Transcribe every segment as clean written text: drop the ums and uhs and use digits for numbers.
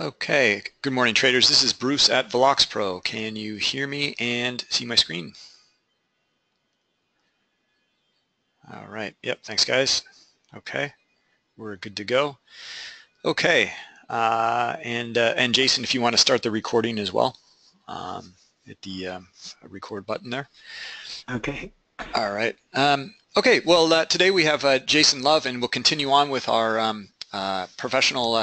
Okay, good morning traders. This is Bruce at Velox Pro. Can you hear me and see my screen? All right, yep, thanks guys. Okay, we're good to go. Okay, and Jason, if you want to start the recording as well, hit the record button there. Okay. All right. Okay, well, today we have Jason Love, and we'll continue on with our professional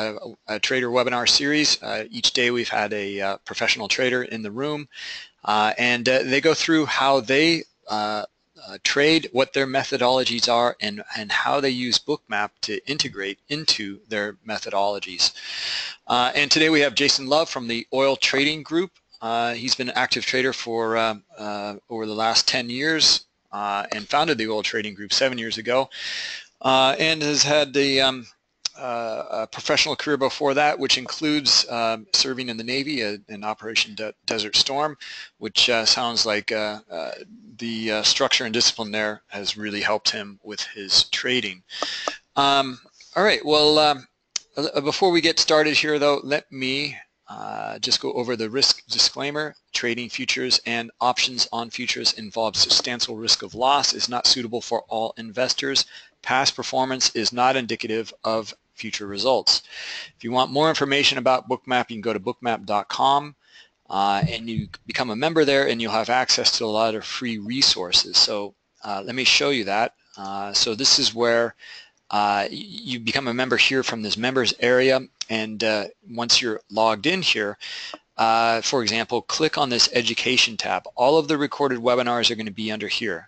trader webinar series. Each day we've had a professional trader in the room, and they go through how they trade, what their methodologies are, and how they use Bookmap to integrate into their methodologies. And today we have Jason Love from the Oil Trading Group. He's been an active trader for over the last 10 years and founded the Oil Trading Group 7 years ago, and has had the a professional career before that, which includes serving in the Navy in Operation Desert Storm, which sounds like the structure and discipline there has really helped him with his trading. All right, well, before we get started here, though, let me just go over the risk disclaimer. Trading futures and options on futures involves substantial risk of loss, is not suitable for all investors. Past performance is not indicative of future results. If you want more information about Bookmap, you can go to bookmap.com and you become a member there, and you'll have access to a lot of free resources. So let me show you that. So this is where you become a member here from this members area, and once you're logged in here, for example, click on this education tab. All of the recorded webinars are going to be under here.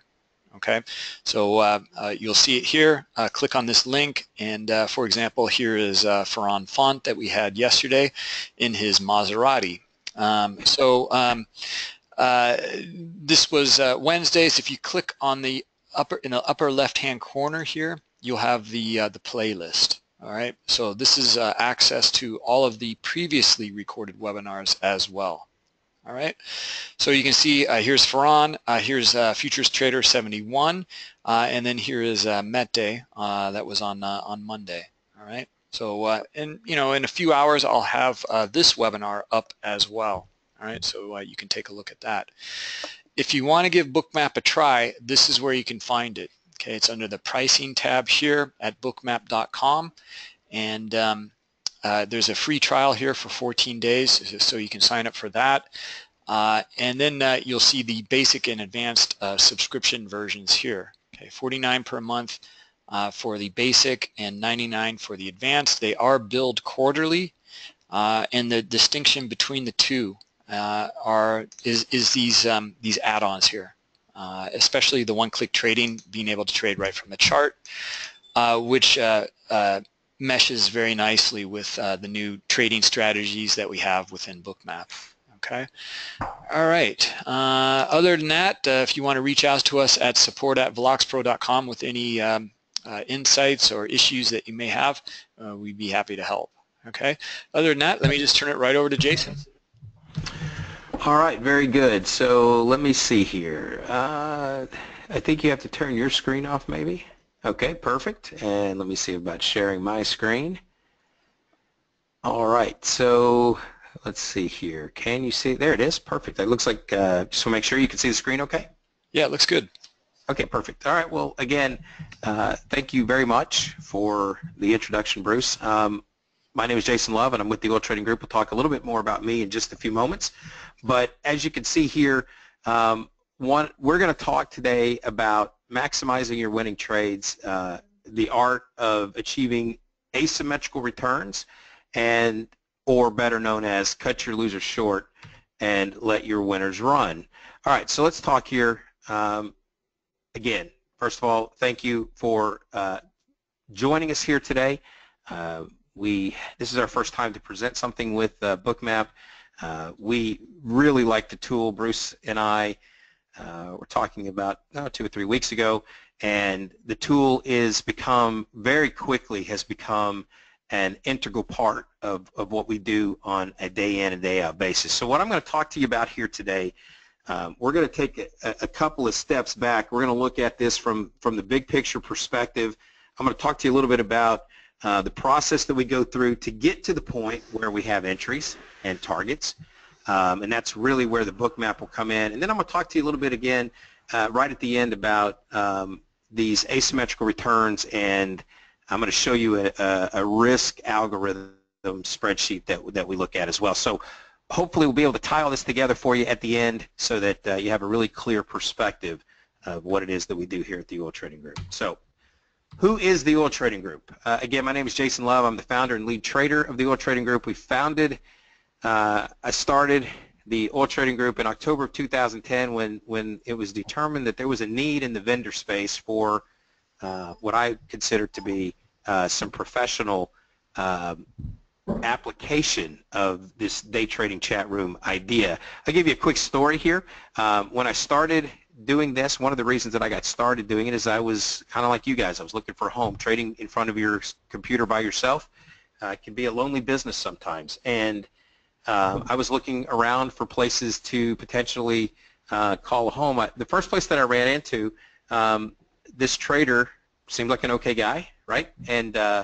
Okay, so you'll see it here. Click on this link, and for example, here is Ferran Font that we had yesterday in his Maserati. This was Wednesdays. If you click on the upper left-hand corner here, you'll have the playlist. All right, so this is access to all of the previously recorded webinars as well. All right, so you can see here's Ferran, here's Futures Trader 71, and then here is Met Day that was on Monday. All right, so and you know, in a few hours I'll have this webinar up as well. All right, so you can take a look at that. If you want to give Bookmap a try, this is where you can find it. Okay, it's under the pricing tab here at bookmap.com, and there's a free trial here for 14 days, so you can sign up for that. And then you'll see the basic and advanced subscription versions here. Okay, $49 per month for the basic and $99 for the advanced. They are billed quarterly, and the distinction between the two is these add-ons here, especially the one-click trading, being able to trade right from the chart, which meshes very nicely with the new trading strategies that we have within Bookmap. Okay, all right, other than that, if you want to reach out to us at support@veloxpro.com with any insights or issues that you may have, we'd be happy to help. Okay, other than that, let me just turn it right over to Jason. All right, very good. So let me see here, I think you have to turn your screen off maybe. Okay, perfect. And let me see about sharing my screen. All right, so let's see here. Can you see? There it is. Perfect. It looks like, just want to make sure you can see the screen okay? Yeah, it looks good. Okay, perfect. All right, well, again, thank you very much for the introduction, Bruce. My name is Jason Love, and I'm with the Oil Trading Group. We'll talk a little bit more about me in just a few moments. But as you can see here, we're going to talk today about maximizing your winning trades, the art of achieving asymmetrical returns, and or better known as cut your losers short and let your winners run. All right, so let's talk here. Again, first of all, thank you for joining us here today. This is our first time to present something with Bookmap. We really like the tool. Bruce and I we're talking about 2 or 3 weeks ago, and the tool is very quickly has become an integral part of what we do on a day in and day out basis. So what I'm going to talk to you about here today, we're going to take a couple of steps back. We're going to look at this from the big picture perspective. I'm going to talk to you a little bit about the process that we go through to get to the point where we have entries and targets, and that's really where the book map will come in. And then I'm going to talk to you a little bit again right at the end about these asymmetrical returns, and I'm going to show you a risk algorithm spreadsheet that we look at as well. So hopefully we'll be able to tie all this together for you at the end so that you have a really clear perspective of what it is that we do here at the Oil Trading Group. So who is the Oil Trading Group? Again, my name is Jason Love. I'm the founder and lead trader of the Oil Trading Group. We founded, I started the Oil Trading Group in October of 2010 when it was determined that there was a need in the vendor space for what I consider to be some professional application of this day trading chat room idea. I'll give you a quick story here. When I started doing this, one of the reasons that I got started doing it is I was kind of like you guys. I was looking for a home. Trading in front of your computer by yourself can be a lonely business sometimes, and I was looking around for places to potentially call a home. The first place that I ran into, this trader seemed like an okay guy, right? And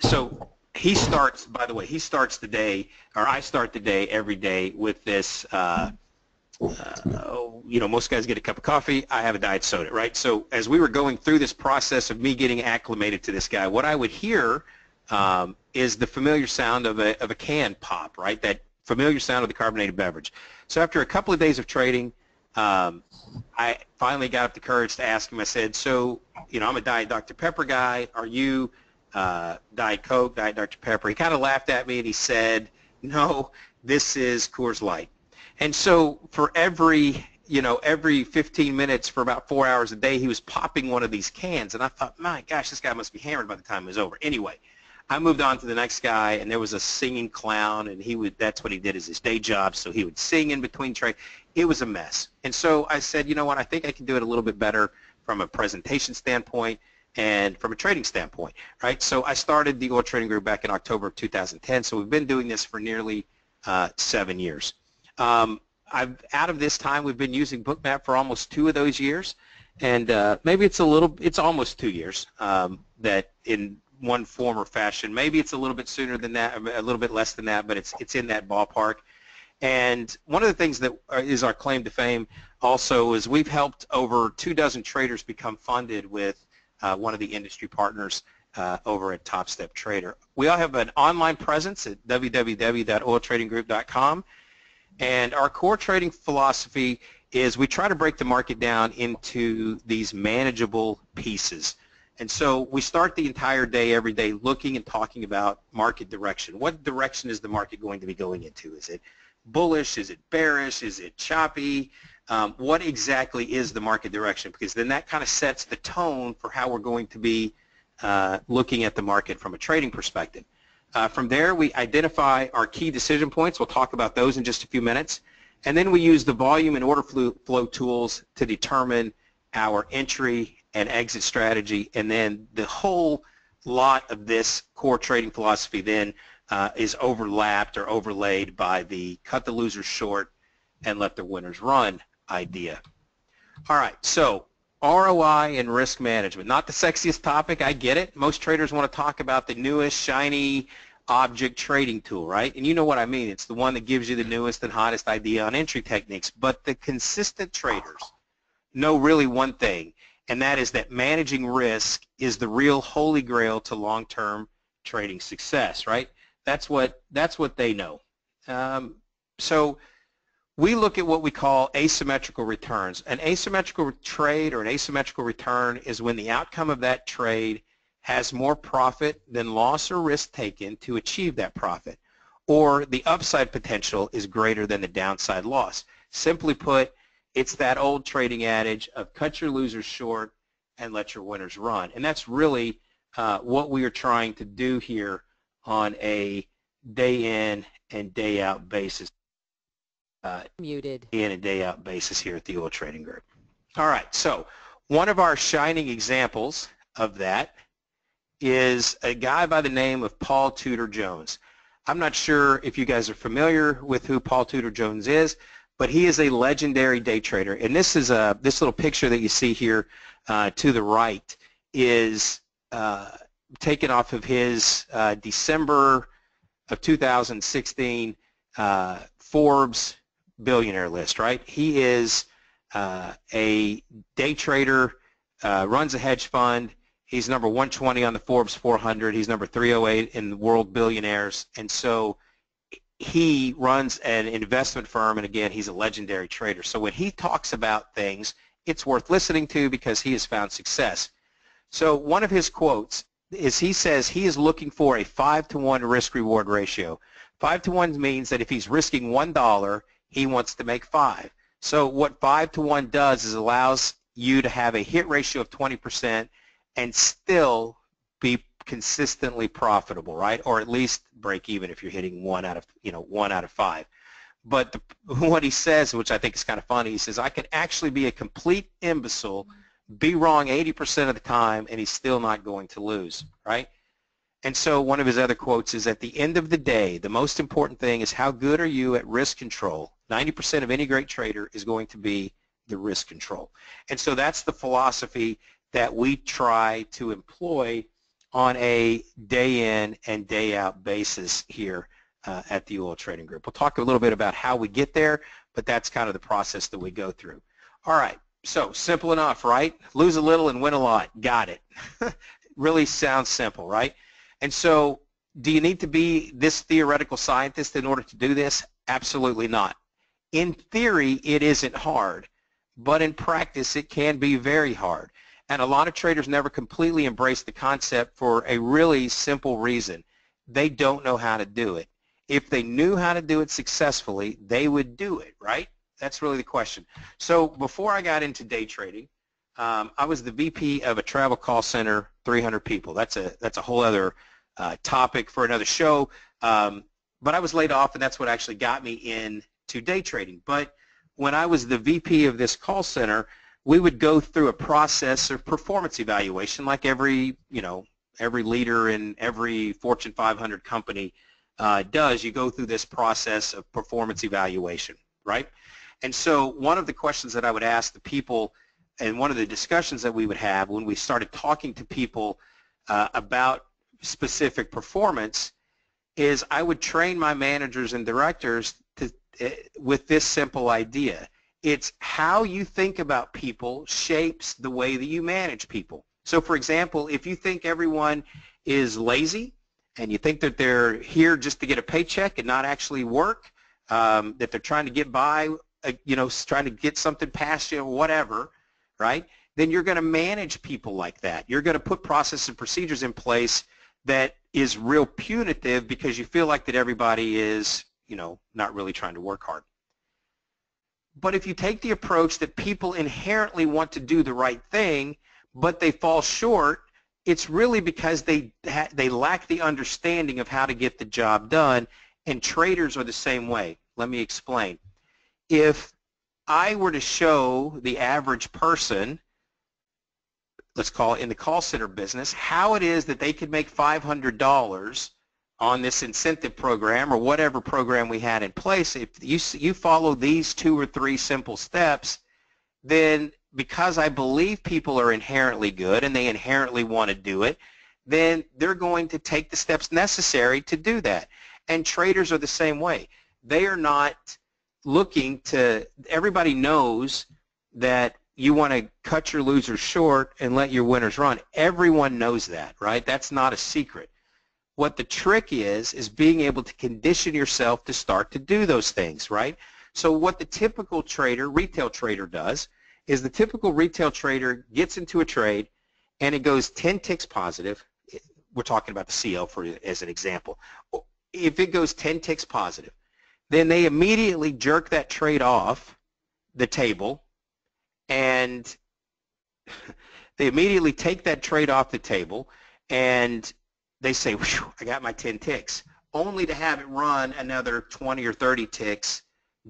so he starts, by the way, he starts the day, or I start the day every day with this, you know, most guys get a cup of coffee, I have a diet soda, right? So as we were going through this process of me getting acclimated to this guy, what I would hear is the familiar sound of a can pop, right? That familiar sound of the carbonated beverage. So after a couple of days of trading, I finally got up the courage to ask him. I said, so, you know, I'm a Diet Dr. Pepper guy. Are you Diet Coke, Diet Dr. Pepper? He kind of laughed at me and he said, no, this is Coors Light. And so for every, you know, every 15 minutes for about 4 hours a day, he was popping one of these cans. And I thought, my gosh, this guy must be hammered by the time it was over. Anyway, I moved on to the next guy, and there was a singing clown, and he would, that's what he did as his day job, so he would sing in between trades. It was a mess. And so I said, you know what, I think I can do it a little bit better from a presentation standpoint and from a trading standpoint, right? So I started the Oil Trading Group back in October of 2010, so we've been doing this for nearly 7 years. Out of this time, we've been using Bookmap for almost 2 of those years, and maybe it's a little, it's almost 2 years that in one form or fashion. Maybe it's a little bit sooner than that, a little bit less than that, but it's in that ballpark. And one of the things that is our claim to fame also is we've helped over 2 dozen traders become funded with one of the industry partners over at Top Step Trader. We all have an online presence at www.oiltradinggroup.com, and our core trading philosophy is we try to break the market down into these manageable pieces. And so we start the entire day every day looking and talking about market direction. What direction is the market going to be going into? Is it bullish? Is it bearish? Is it choppy? What exactly is the market direction? Because then that kind of sets the tone for how we're going to be looking at the market from a trading perspective. From there, we identify our key decision points. We'll talk about those in just a few minutes. And then we use the volume and order flow tools to determine our entry and exit strategy, and then the whole lot of this core trading philosophy then is overlapped or overlaid by the cut the losers short and let the winners run idea. All right, so ROI and risk management, not the sexiest topic, I get it. Most traders want to talk about the newest shiny object trading tool, right? And you know what I mean. It's the one that gives you the newest and hottest idea on entry techniques, but the consistent traders know really one thing, and that is that managing risk is the real holy grail to long-term trading success, right? That's what they know. So we look at what we call asymmetrical returns. An asymmetrical trade or an asymmetrical return is when the outcome of that trade has more profit than loss or risk taken to achieve that profit, or the upside potential is greater than the downside loss. Simply put, it's that old trading adage of cut your losers short and let your winners run. And that's really what we are trying to do here on a day in and day out basis. Day in and day out basis here at the Oil Trading Group. All right, so one of our shining examples of that is a guy by the name of Paul Tudor Jones. I'm not sure if you guys are familiar with who Paul Tudor Jones is, but he is a legendary day trader, and this is a this little picture that you see here to the right is taken off of his December of 2016 Forbes billionaire list, right? He is a day trader, runs a hedge fund. He's number 120 on the Forbes 400. He's number 308 in the world billionaires. And so he runs an investment firm, and again, he's a legendary trader. So when he talks about things, it's worth listening to because he has found success. So one of his quotes is he says he is looking for a 5-to-1 risk-reward ratio. 5-to-1 means that if he's risking $1, he wants to make 5. So what 5-to-1 does is allows you to have a hit ratio of 20% and still be consistently profitable, right? Or at least break even if you're hitting one out of five. But what he says, which I think is kind of funny, he says, I could actually be a complete imbecile, be wrong 80% of the time, and he's still not going to lose, right? And so one of his other quotes is, at the end of the day, the most important thing is how good are you at risk control? 90% of any great trader is going to be the risk control. And so that's the philosophy that we try to employ on a day in and day out basis here at the Oil Trading Group. We'll talk a little bit about how we get there, but that's kind of the process that we go through. All right, so simple enough, right? Lose a little and win a lot. Got it. Really sounds simple, right? And so do you need to be this theoretical scientist in order to do this? Absolutely not. In theory, it isn't hard, but in practice, it can be very hard. And a lot of traders never completely embrace the concept for a really simple reason. They don't know how to do it. If they knew how to do it successfully, they would do it, right? That's really the question. So before I got into day trading, I was the VP of a travel call center, 300 people. That's a whole other topic for another show. But I was laid off, and that's what actually got me into day trading. But when I was the VP of this call center, we would go through a process of performance evaluation, like every leader in every Fortune 500 company does. You go through this process of performance evaluation, right? And so one of the questions that I would ask the people, and one of the discussions that we would have when we started talking to people about specific performance, is I would train my managers and directors to, with this simple idea. It's how you think about people shapes the way that you manage people. So for example, if you think everyone is lazy and you think that they're here just to get a paycheck and not actually work, that they're trying to get by, trying to get something past you or whatever, right? Then you're going to manage people like that. You're going to put processes and procedures in place that is real punitive because you feel like that everybody is, not really trying to work hard. But if you take the approach that people inherently want to do the right thing, but they fall short, it's really because they lack the understanding of how to get the job done, and traders are the same way. Let me explain. If I were to show the average person, let's call it in the call center business, how it is that they could make $500 on this incentive program or whatever program we had in place, if you follow these 2 or 3 simple steps, then because I believe people are inherently good and they inherently want to do it, then they're going to take the steps necessary to do that. And traders are the same way. They are not looking to, everybody knows that you want to cut your losers short and let your winners run. Everyone knows that, right? That's not a secret. What the trick is being able to condition yourself to start to do those things, right? So what the typical trader, retail trader does is the typical retail trader gets into a trade and it goes 10 ticks positive. We're talking about the CL as an example. If it goes 10 ticks positive, then they immediately jerk that trade off the table, and they immediately take that trade off the table, and they say, whew, I got my 10 ticks, only to have it run another 20 or 30 ticks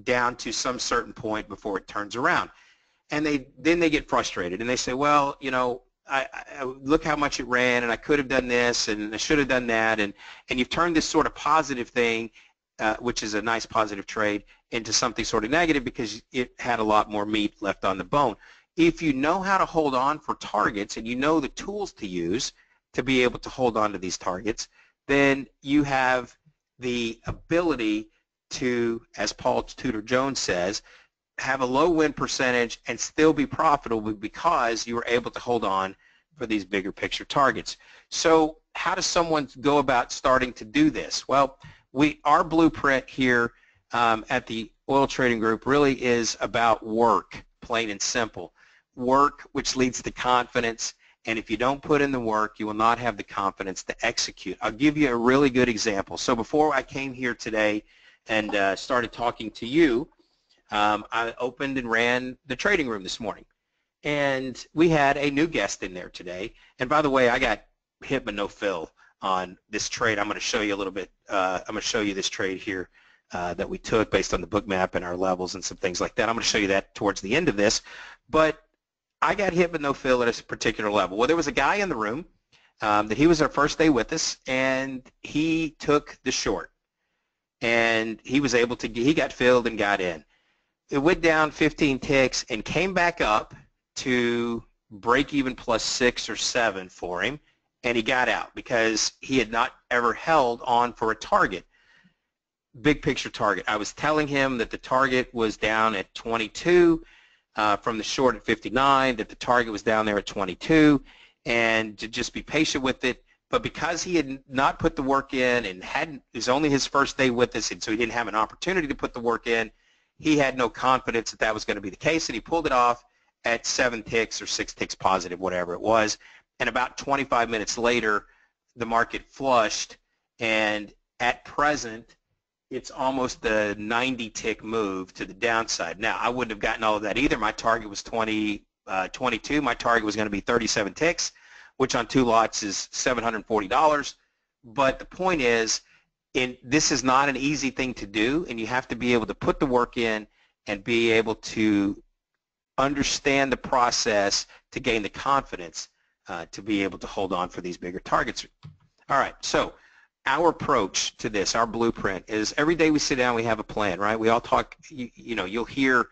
down to some certain point before it turns around. And then they get frustrated, and they say, well, I look how much it ran, and I could have done this, and I should have done that, and you've turned this sort of positive thing, which is a nice positive trade, into something sort of negative because it had a lot more meat left on the bone. If you know how to hold on for targets and you know the tools to use, to be able to hold on to these targets, then you have the ability to, as Paul Tudor Jones says, have a low win percentage and still be profitable because you were able to hold on for these bigger picture targets. So how does someone go about starting to do this? Well, our blueprint here at the Oil Trading Group really is about work, plain and simple. Work, which leads to confidence, and if you don't put in the work, you will not have the confidence to execute. I'll give you a really good example. So before I came here today and started talking to you, I opened and ran the trading room this morning, and we had a new guest in there today. And by the way, I got hit but no fill on this trade. I'm going to show you a little bit. I'm going to show you this trade here that we took based on the book map and our levels and some things like that. I'm going to show you that towards the end of this, but I got hit but no fill at a particular level. Well, there was a guy in the room that he was our first day with us, and he took the short, and he was able to he got filled and got in. It went down 15 ticks and came back up to break even plus 6 or 7 for him, and he got out because he had not ever held on for a target, big picture target. I was telling him that the target was down at 22 from the short at 59, that the target was down there at 22, and to just be patient with it. But because he had not put the work in and hadn't, it was only his first day with us, and so he didn't have an opportunity to put the work in, he had no confidence that that was going to be the case, and he pulled it off at 7 ticks or 6 ticks positive, whatever it was. And about 25 minutes later, the market flushed, and at present, it's almost a 90-tick move to the downside. Now, I wouldn't have gotten all of that either. My target was 22. My target was going to be 37 ticks, which on 2 lots is $740. But the point is, this is not an easy thing to do, and you have to be able to put the work in and be able to understand the process to gain the confidence to be able to hold on for these bigger targets. All right, so our approach to this, our blueprint, is every day we sit down, we have a plan, right? We all talk, you know, you'll hear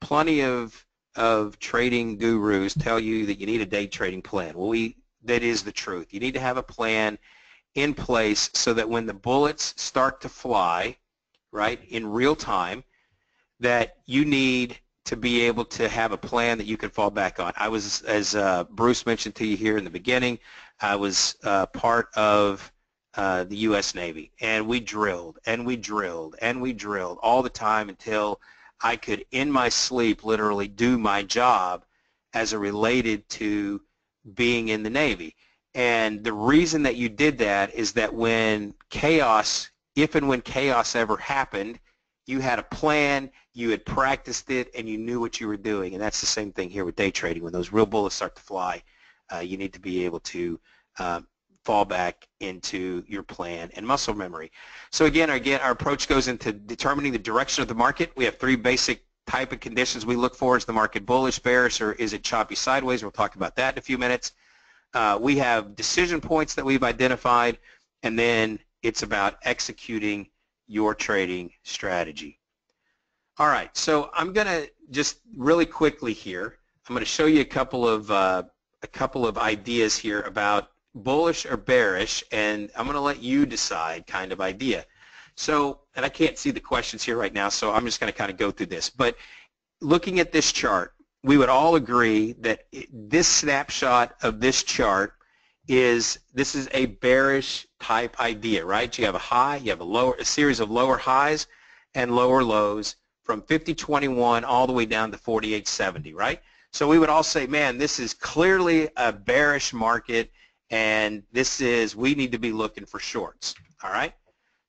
plenty of trading gurus tell you that you need a day trading plan. Well, that is the truth. You need to have a plan in place so that when the bullets start to fly, right, in real time, that you need to be able to have a plan that you can fall back on. I was, as Bruce mentioned to you here in the beginning, I was part of the U.S. Navy, and we drilled, and we drilled, and we drilled all the time until I could, in my sleep, literally do my job as it related to being in the Navy. And the reason that you did that is that when chaos, if and when chaos ever happened, you had a plan, you had practiced it, and you knew what you were doing. And that's the same thing here with day trading. When those real bullets start to fly, you need to be able to fall back into your plan and muscle memory. So again, our approach goes into determining the direction of the market. We have 3 basic type of conditions we look for. Is the market bullish, bearish, or is it choppy sideways? We'll talk about that in a few minutes. We have decision points that we've identified, and then it's about executing your trading strategy. All right, so I'm going to just really quickly here, I'm going to show you a couple of ideas here about bullish or bearish, and I'm going to let you decide kind of idea. So, and I can't see the questions here right now, so I'm just going to kind of go through this. But looking at this chart, we would all agree that this snapshot of this chart is a bearish type idea, right? You have a high, you have a series of lower highs and lower lows from 50.21 all the way down to 48.70, right? So we would all say, man, this is clearly a bearish market, and this is, we need to be looking for shorts, all right?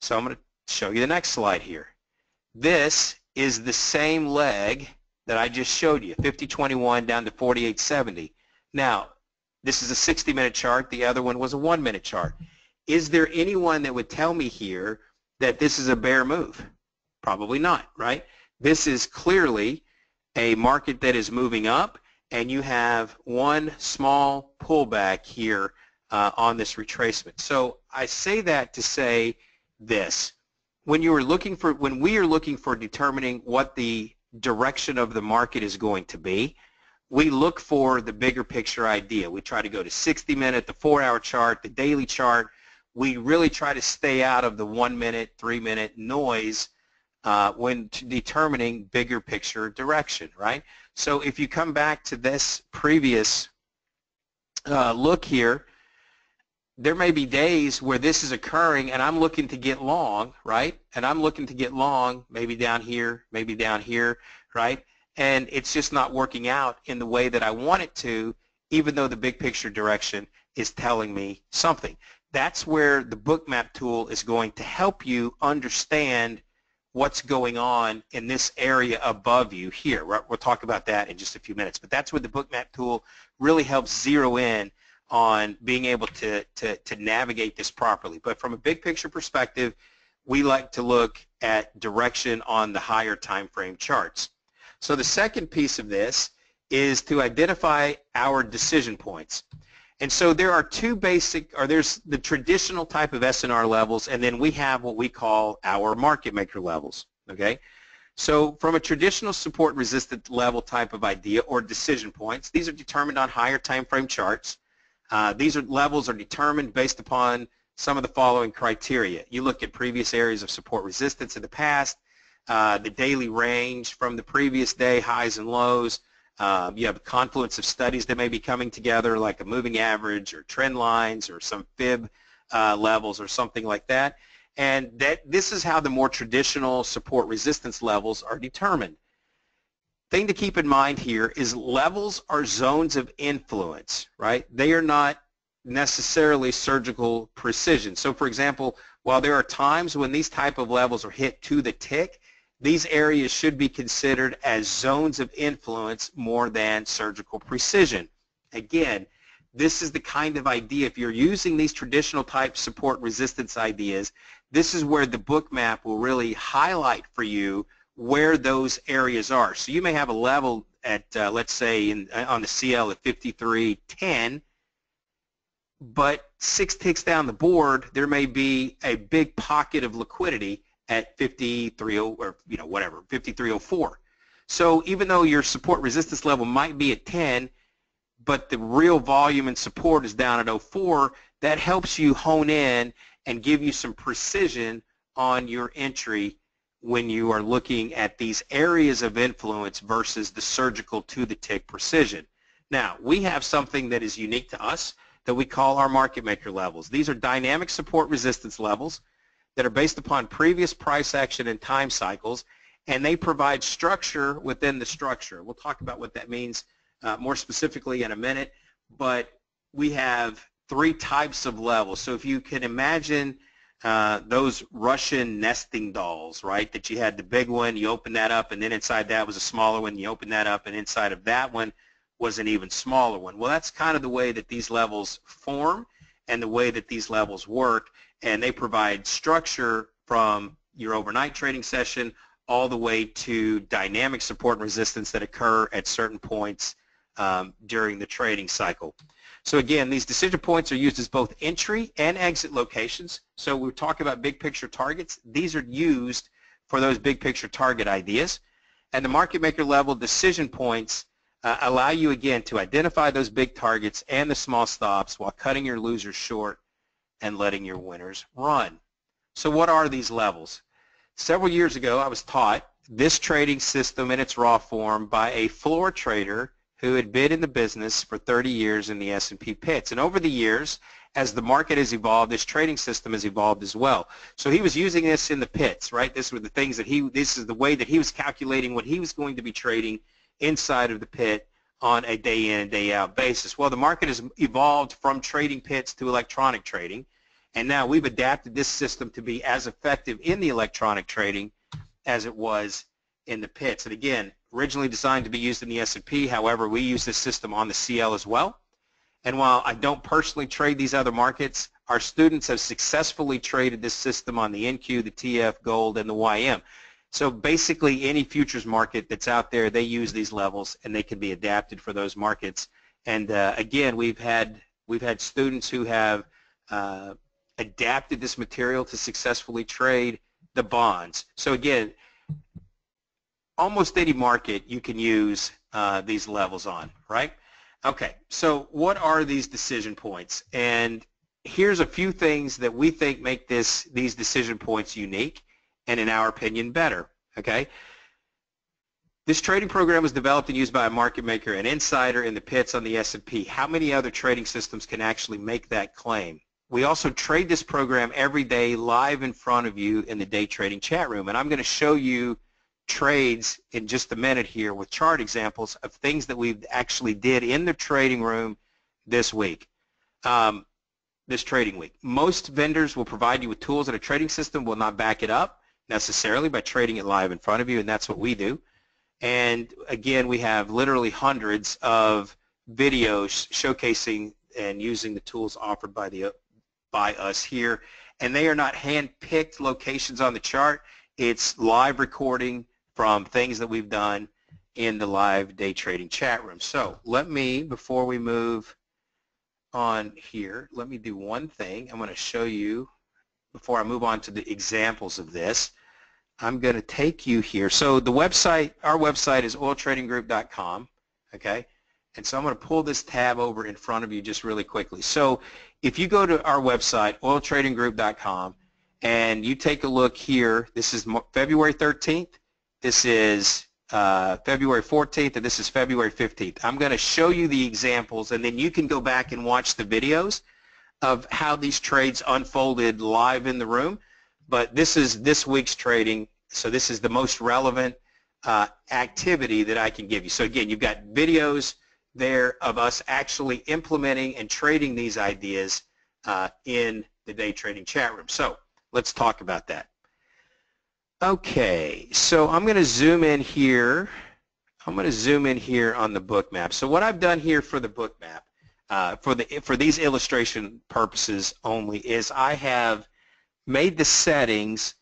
So I'm going to show you the next slide here. This is the same leg that I just showed you, 50.21 down to 48.70. Now, this is a 60-minute chart. The other one was a 1-minute chart. Is there anyone that would tell me here that this is a bear move? Probably not, right? This is clearly a market that is moving up, and you have one small pullback here on this retracement. So I say that to say this. When we are looking for determining what the direction of the market is going to be, we look for the bigger picture idea. We try to go to 60-minute, the 4-hour chart, the daily chart. We really try to stay out of the 1-minute, 3-minute noise when determining bigger picture direction, right? So if you come back to this previous look here, there may be days where this is occurring and I'm looking to get long, right? And I'm looking to get long, maybe down here, right? And it's just not working out in the way that I want it to, even though the big picture direction is telling me something. That's where the Bookmap tool is going to help you understand what's going on in this area above you here. We'll talk about that in just a few minutes, but that's where the Bookmap tool really helps zero in on being able to navigate this properly. But from a big picture perspective, we like to look at direction on the higher time frame charts. So the second piece of this is to identify our decision points. And so there are two basic, or there's the traditional type of SNR levels, and then we have what we call our market maker levels, okay? So from a traditional support resistant level type of idea or decision points, these are determined on higher time frame charts. These levels are determined based upon some of the following criteria. You look at previous areas of support resistance in the past, the daily range from the previous day, highs and lows. You have a confluence of studies that may be coming together, like a moving average or trend lines or some fib levels or something like that. And this is how the more traditional support resistance levels are determined. Thing to keep in mind here is levels are zones of influence, right? They are not necessarily surgical precision. So for example, while there are times when these type of levels are hit to the tick, these areas should be considered as zones of influence more than surgical precision. Again, this is the kind of idea, if you're using these traditional type support resistance ideas, this is where the Bookmap will really highlight for you where those areas are. So you may have a level at, let's say, on the CL at 53.10, but 6 ticks down the board, there may be a big pocket of liquidity at 53.0 or, you know, whatever, 53.04. So even though your support resistance level might be at 10, but the real volume and support is down at 04, that helps you hone in and give you some precision on your entry when you are looking at these areas of influence versus the surgical to the tick precision. Now, we have something that is unique to us that we call our market maker levels. These are dynamic support resistance levels that are based upon previous price action and time cycles, and they provide structure within the structure. We'll talk about what that means more specifically in a minute, but we have three types of levels. So if you can imagine those Russian nesting dolls, right, that you had the big one, you opened that up, and then inside that was a smaller one, you opened that up, and inside of that one was an even smaller one. Well, that's kind of the way that these levels form and the way that these levels work, and they provide structure from your overnight trading session all the way to dynamic support and resistance that occur at certain points during the trading cycle. So again, these decision points are used as both entry and exit locations. So we talk about big picture targets. These are used for those big picture target ideas. And the market maker level decision points allow you again to identify those big targets and the small stops while cutting your losers short and letting your winners run. So what are these levels? Several years ago, I was taught this trading system in its raw form by a floor trader who had been in the business for 30 years in the S&P pits. And over the years, as the market has evolved, this trading system has evolved as well. So he was using this in the pits, right? This were the things that this is the way that he was calculating what he was going to be trading inside of the pit on a day in and day out basis. Well, the market has evolved from trading pits to electronic trading, and now we've adapted this system to be as effective in the electronic trading as it was in the pits. And again, originally designed to be used in the S&P, however, we use this system on the CL as well. And while I don't personally trade these other markets, our students have successfully traded this system on the NQ, the TF, gold, and the YM. So basically any futures market that's out there, they use these levels and they can be adapted for those markets. And again, we've had students who have adapted this material to successfully trade the bonds. So again, almost any market you can use these levels on, right? Okay, so what are these decision points? And here's a few things that we think make these decision points unique and, in our opinion, better, okay? This trading program was developed and used by a market maker, an insider in the pits on the S&P. How many other trading systems can actually make that claim? We also trade this program every day live in front of you in the day trading chat room, and I'm going to show you trades in just a minute here with chart examples of things that we actually did in the trading room this week, this trading week. Most vendors will provide you with tools that a trading system will not back it up necessarily by trading it live in front of you, and that's what we do. And again, we have literally hundreds of videos showcasing and using the tools offered by us here, and they are not hand-picked locations on the chart. It's live recording from things that we've done in the live day trading chat room. So let me, before we move on here, let me do one thing. I'm going to show you, before I move on to the examples of this, I'm going to take you here. So the website, our website is oiltradinggroup.com, okay? And so I'm going to pull this tab over in front of you just really quickly. So if you go to our website, oiltradinggroup.com, and you take a look here, this is February 13th, this is February 14th, and this is February 15th. I'm going to show you the examples, and then you can go back and watch the videos of how these trades unfolded live in the room. But this is this week's trading, so this is the most relevant activity that I can give you. So again, you've got videos there of us actually implementing and trading these ideas in the day trading chat room. So let's talk about that. Okay, so I'm going to zoom in here. I'm going to zoom in here on the book map. So what I've done here for the book map, for these illustration purposes only, is I have made the settings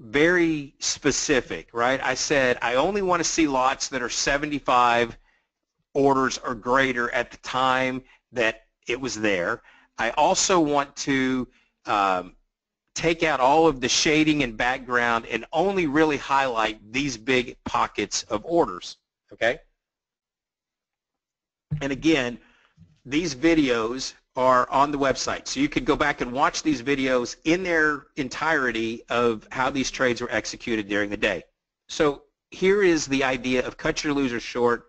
very specific, right? I said I only want to see lots that are 75 orders or greater at the time that it was there. I also want to take out all of the shading and background and only really highlight these big pockets of orders, okay? And again, these videos are on the website, so you could go back and watch these videos in their entirety of how these trades were executed during the day. So here is the idea of cut your losers short,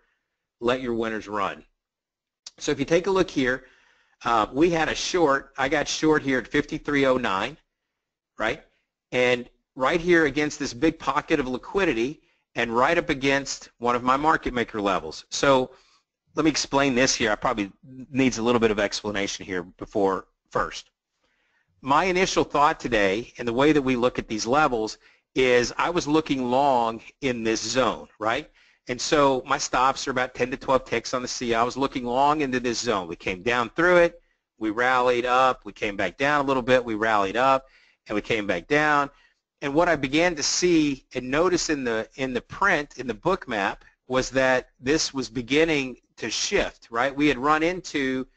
let your winners run. So if you take a look here, we had a short. I got short here at 53.09, right? And right here against this big pocket of liquidity and right up against one of my market maker levels. So let me explain this here. I probably needs a little bit of explanation here before first. My initial thought today and the way that we look at these levels is I was looking long in this zone, right? And so my stops are about 10 to 12 ticks on the CL. I was looking long into this zone. We came down through it. We rallied up. We came back down a little bit. We rallied up, and we came back down. And what I began to see and notice in the print, in the book map, was that this was beginning to shift, right? We had run into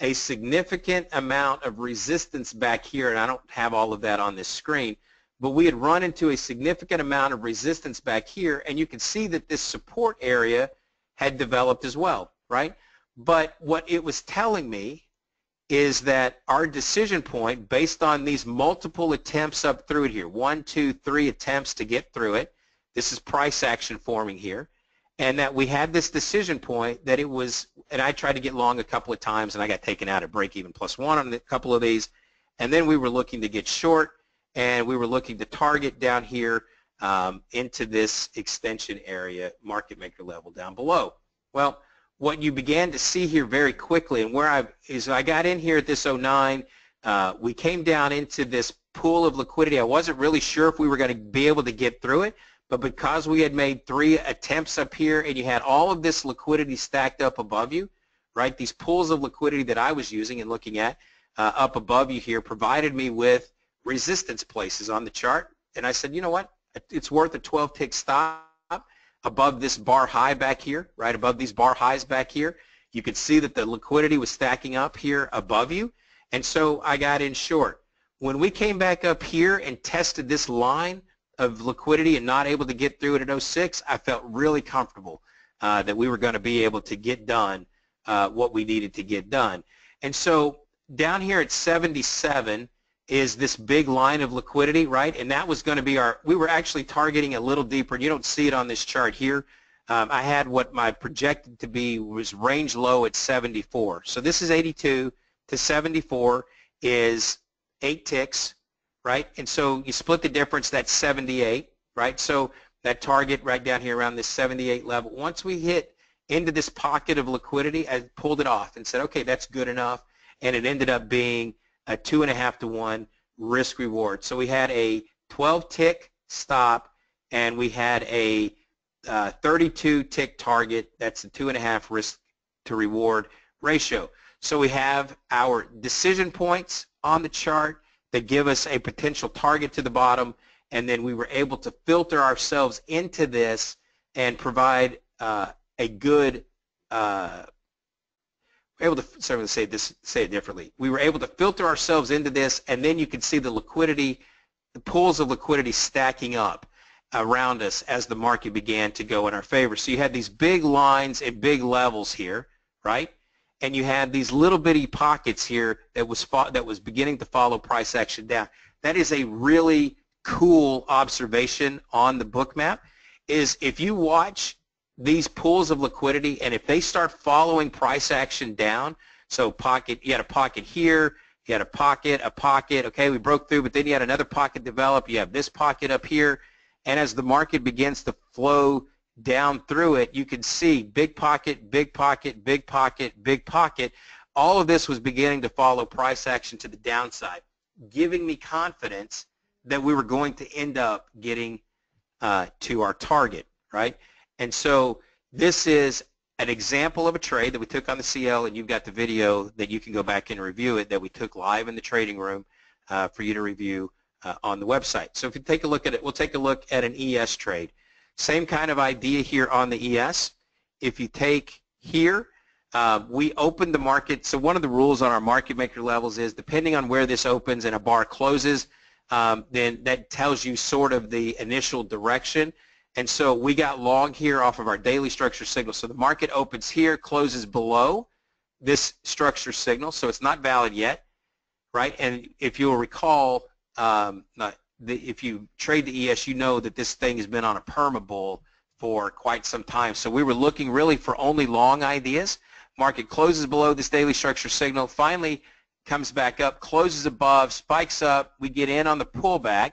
a significant amount of resistance back here, and I don't have all of that on this screen, but we had run into a significant amount of resistance back here, and you can see that this support area had developed as well, right? But what it was telling me is that our decision point, based on these multiple attempts up through it here, 1, 2, 3 attempts to get through it, this is price action forming here, and that we had this decision point that it was, and I tried to get long a couple of times, and I got taken out at break even +1 on a couple of these, and then we were looking to get short, and we were looking to target down here into this extension area, market maker level down below. Well, what you began to see here very quickly, and where I got in here at this 09, we came down into this pool of liquidity. I wasn't really sure if we were going to be able to get through it, but because we had made 3 attempts up here and you had all of this liquidity stacked up above you, right, these pools of liquidity that I was using and looking at up above you here provided me with resistance places on the chart, and I said, you know what, it's worth a 12-tick stop above this bar high back here, right above these bar highs back here. You could see that the liquidity was stacking up here above you, and so I got in short. When we came back up here and tested this line of liquidity and not able to get through it at 06, I felt really comfortable. that we were going to be able to get done what we needed to get done. And so down here at 77 is this big line of liquidity, right? And that was going to be our, we were actually targeting a little deeper, and you don't see it on this chart here. I had what my projected to be was range low at 74. So this is 82 to 74 is 8 ticks, right? And so you split the difference, that's 78, right? So that target right down here around this 78 level, once we hit into this pocket of liquidity, I pulled it off and said, okay, that's good enough. And it ended up being a 2.5 to 1 risk reward. So we had a 12 tick stop and we had a 32 tick target. That's a 2.5 risk to reward ratio. So we have our decision points on the chart that give us a potential target to the bottom, and then we were able to filter ourselves into this and provide a good we were able to filter ourselves into this, and then you can see the liquidity, the pools of liquidity stacking up around us as the market began to go in our favor. So you had these big lines and big levels here, right? And you had these little bitty pockets here that was beginning to follow price action down. That is a really cool observation on the book map, is if you watch these pools of liquidity and if they start following price action down, so pocket, you had a pocket here, you had a pocket, okay, we broke through, but then you had another pocket develop, you have this pocket up here, and as the market begins to flow down through it, you can see big pocket, big pocket, big pocket, big pocket. All of this was beginning to follow price action to the downside, giving me confidence that we were going to end up getting to our target, right? And so this is an example of a trade that we took on the CL, and you've got the video that you can go back and review it that we took live in the trading room for you to review on the website. So if you take a look at it, we'll take a look at an ES trade. Same kind of idea here on the ES. If you take here, we opened the market. So one of the rules on our market maker levels is depending on where this opens and a bar closes, then that tells you sort of the initial direction. And so we got long here off of our daily structure signal. So the market opens here, closes below this structure signal, so it's not valid yet, right? And if you'll recall, if you trade the ES, you know that this thing has been on a perma bull for quite some time. So we were looking really for only long ideas. Market closes below this daily structure signal, finally comes back up, closes above, spikes up, we get in on the pullback,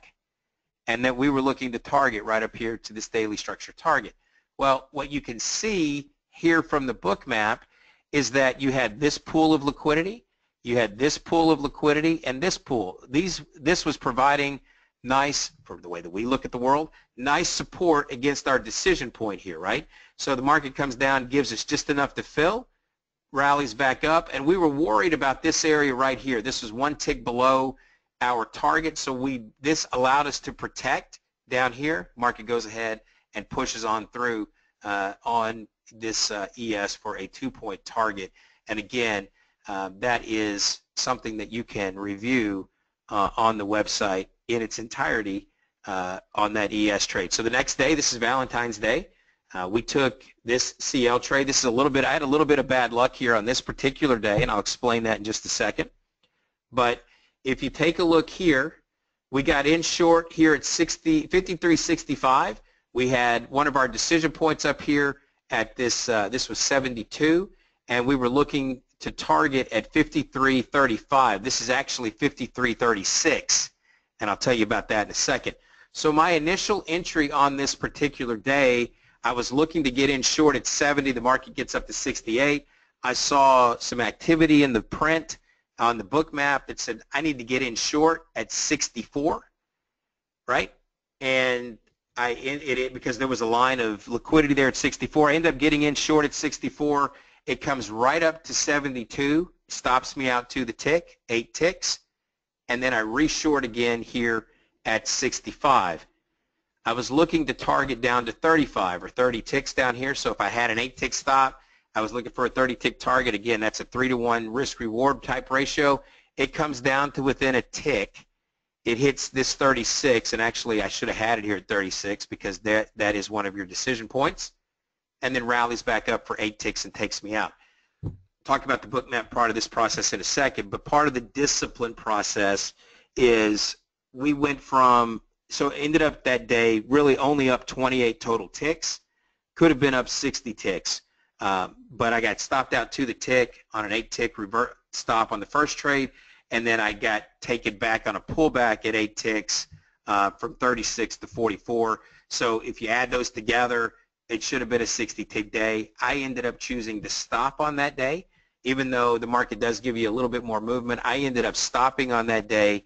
and then we were looking to target right up here to this daily structure target. Well, what you can see here from the book map is that you had this pool of liquidity, you had this pool of liquidity, and this pool. This was providing nice, for the way that we look at the world, nice support against our decision point here, right? So the market comes down, gives us just enough to fill, rallies back up, and we were worried about this area right here. This was one tick below our target, so this allowed us to protect down here. Market goes ahead and pushes on through on this ES for a 2-point target. And again, that is something that you can review on the website in its entirety on that ES trade. So the next day, this is Valentine's Day, we took this CL trade. This is I had a little bit of bad luck here on this particular day, and I'll explain that in just a second. But if you take a look here, we got in short here at 53.65. We had one of our decision points up here at this, this was 72, and we were looking to target at 53.35. This is actually 53.36, and I'll tell you about that in a second. So my initial entry on this particular day, I was looking to get in short at 70. The market gets up to 68. I saw some activity in the print on the book map that said I need to get in short at 64, right? And I ended it because there was a line of liquidity there at 64. I end up getting in short at 64. It comes right up to 72, stops me out to the tick, 8 ticks, and then I reshort again here at 65. I was looking to target down to 35 or 30 ticks down here, so if I had an 8-tick stop, I was looking for a 30-tick target. Again, that's a 3-to-1 risk-reward type ratio. It comes down to within a tick. It hits this 36, and actually I should have had it here at 36 because that is one of your decision points. and then rallies back up for 8 ticks and takes me out. Talk about the bookmap part of this process in a second, but part of the discipline process is we went from, so it ended up that day really only up 28 total ticks, could have been up 60 ticks, but I got stopped out to the tick on an 8-tick revert stop on the first trade, and then I got taken back on a pullback at 8 ticks from 36 to 44. So if you add those together, it should have been a 60-tick day. I ended up choosing to stop on that day. Even though the market does give you a little bit more movement, I ended up stopping on that day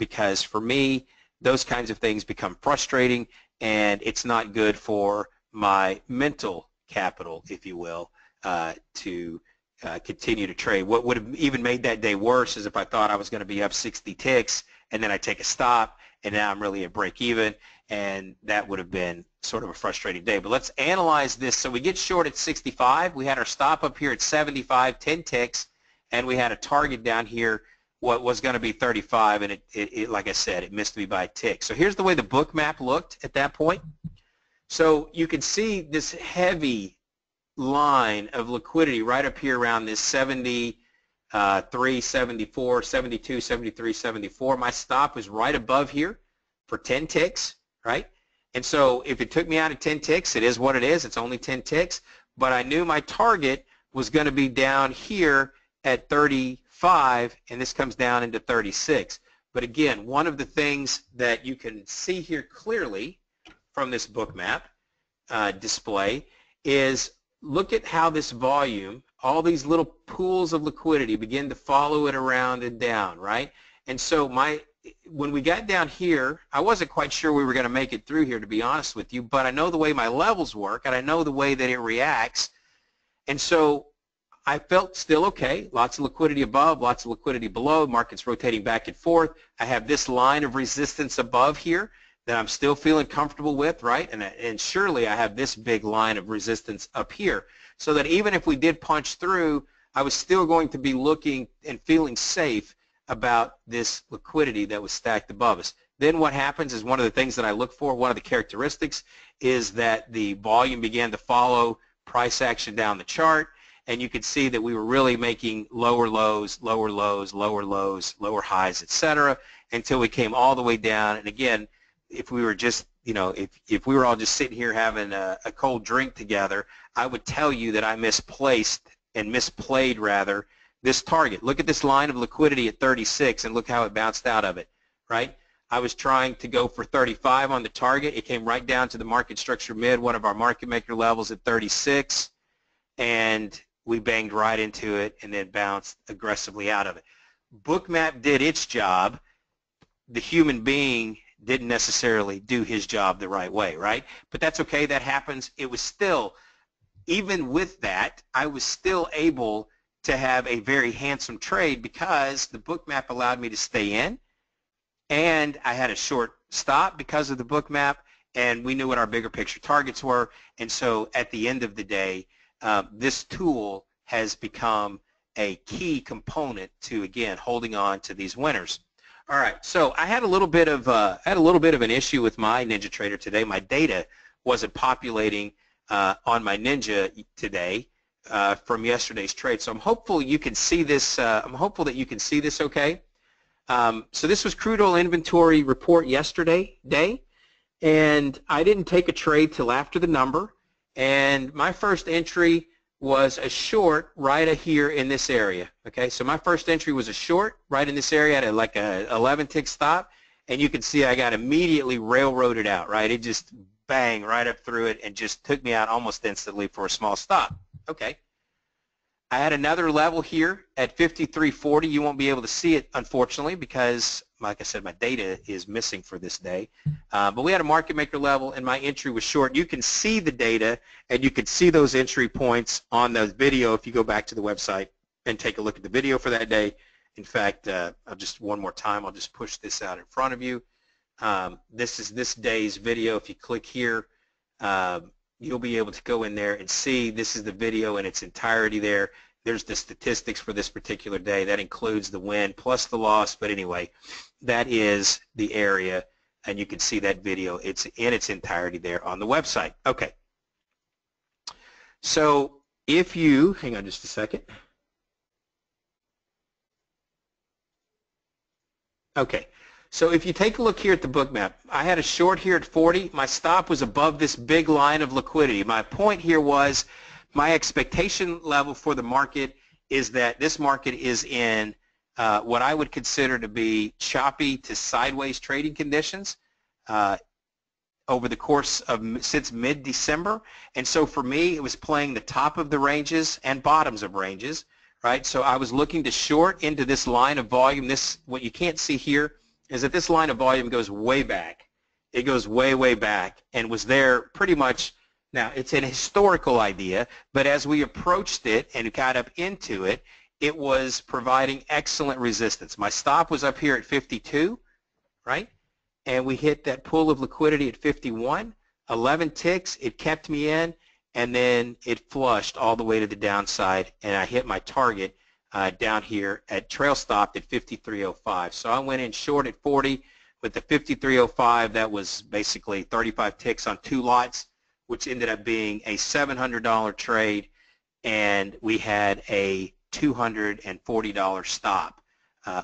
because for me, those kinds of things become frustrating, and it's not good for my mental capital, if you will, to continue to trade. What would have even made that day worse is if I thought I was going to be up 60 ticks, and then I take a stop, and now I'm really at break even, and that would have been sort of a frustrating day. But let's analyze this. So we get short at 65. We had our stop up here at 75, 10 ticks, and we had a target down here, what was going to be 35, and it like I said, it missed me by a tick. So here's the way the book map looked at that point. So you can see this heavy line of liquidity right up here around this 70, 3, 74, 72, 73, 74. My stop was right above here for 10 ticks, right? And so if it took me out of 10 ticks, it is what it is. It's only 10 ticks. But I knew my target was going to be down here at 35, and this comes down into 36. But again, one of the things that you can see here clearly from this book map display is look at how this volume, all these little pools of liquidity begin to follow it around and down, right? And so when we got down here, I wasn't quite sure we were going to make it through here, to be honest with you, but I know the way my levels work, and I know the way that it reacts, and so I felt still okay. Lots of liquidity above, lots of liquidity below, markets rotating back and forth. I have this line of resistance above here that I'm still feeling comfortable with, right? And surely I have this big line of resistance up here, so that even if we did punch through, I was still going to be looking and feeling safe about this liquidity that was stacked above us. Then what happens is one of the things that I look for, one of the characteristics, is that the volume began to follow price action down the chart, and you could see that we were really making lower lows, lower lows, lower lows, lower highs, etc., until we came all the way down. And again, if we were just, you know, if we were all just sitting here having a cold drink together, I would tell you that I misplayed rather this target. Look at this line of liquidity at 36 and look how it bounced out of it, right? I was trying to go for 35 on the target. It came right down to the market structure mid, one of our market maker levels at 36, and we banged right into it and then bounced aggressively out of it. Bookmap did its job. The human being didn't necessarily do his job the right way, right? But that's okay, that happens. It was still, even with that, I was still able to have a very handsome trade because the book map allowed me to stay in, and I had a short stop because of the book map, and we knew what our bigger picture targets were. And so at the end of the day, this tool has become a key component to, again, holding on to these winners. All right, so I had a little bit of an issue with my Ninja Trader today. My data wasn't populating on my Ninja today from yesterday's trade. So I'm hopeful you can see this. I'm hopeful that you can see this. Okay. So this was crude oil inventory report yesterday, and I didn't take a trade till after the number. And my first entry was a short right here in this area. Okay, so my first entry was a short right in this area at like a 11-tick stop, and you can see I got immediately railroaded out, right? It just bang right up through it and just took me out almost instantly for a small stop. Okay, I had another level here at 53.40. You won't be able to see it, unfortunately, because like I said, my data is missing for this day, but we had a market maker level and my entry was short. You can see the data and you can see those entry points on the video if you go back to the website and take a look at the video for that day. In fact, I'll just one more time, I'll just push this out in front of you. This is this day's video. If you click here, you'll be able to go in there and see this is the video in its entirety there. There's the statistics for this particular day. That includes the win plus the loss, but anyway, that is the area, and you can see that video. It's in its entirety there on the website. Okay. So if you, hang on just a second. Okay, so if you take a look here at the book map, I had a short here at 40. My stop was above this big line of liquidity. My point here was my expectation level for the market is that this market is in what I would consider to be choppy to sideways trading conditions over the course of since mid-December. And so for me, it was playing the top of the ranges and bottoms of ranges. Right, so I was looking to short into this line of volume. This, what you can't see here is that this line of volume goes way back. It goes way, way back and was there pretty much. Now, it's an historical idea, but as we approached it and got up into it, it was providing excellent resistance. My stop was up here at 52, right? And we hit that pool of liquidity at 51, 11 ticks, it kept me in. And then it flushed all the way to the downside, and I hit my target down here at trail stop at 53.05. So I went in short at 40 with the 53.05. That was basically 35 ticks on 2 lots, which ended up being a $700 trade, and we had a $240 stop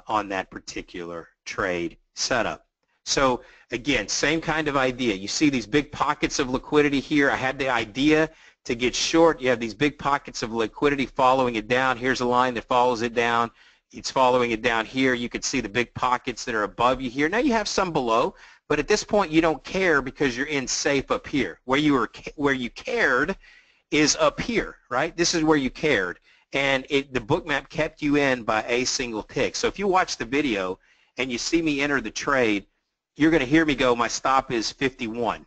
on that particular trade setup. So again, same kind of idea. You see these big pockets of liquidity here. I had the idea to get short. You have these big pockets of liquidity following it down. Here's a line that follows it down. It's following it down here. You can see the big pockets that are above you here. Now you have some below, but at this point you don't care because you're in safe up here. Where you cared is up here, right? This is where you cared. And the book map kept you in by a single tick. So if you watch the video and you see me enter the trade, you're going to hear me go, my stop is 51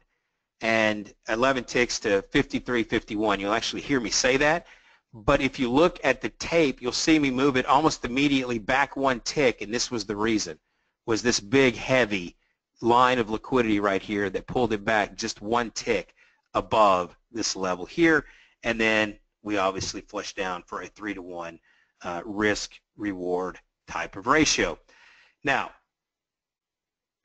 and 11 ticks to 53.51. You'll actually hear me say that. But if you look at the tape, you'll see me move it almost immediately back 1 tick, and this was the reason, was this big heavy line of liquidity right here that pulled it back just 1 tick above this level here. And then we obviously flushed down for a 3-to-1 risk-reward type of ratio. Now,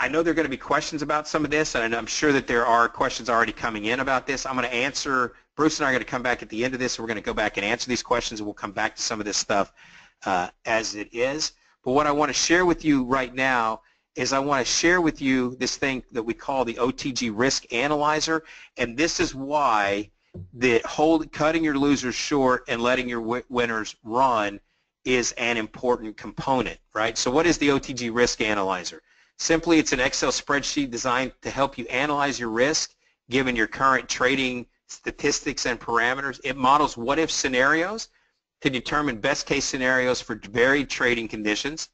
I know there are going to be questions about some of this, and I'm sure that there are questions already coming in about this. I'm going to answer, Bruce and I are going to come back at the end of this, and we're going to go back and answer these questions, and we'll come back to some of this stuff as it is. But what I want to share with you right now is I want to share with you this thing that we call the OTG Risk Analyzer, and this is why the cutting your losers short and letting your winners run is an important component, right? So what is the OTG Risk Analyzer? Simply, it's an Excel spreadsheet designed to help you analyze your risk given your current trading statistics and parameters. It models what-if scenarios to determine best-case scenarios for varied trading conditions.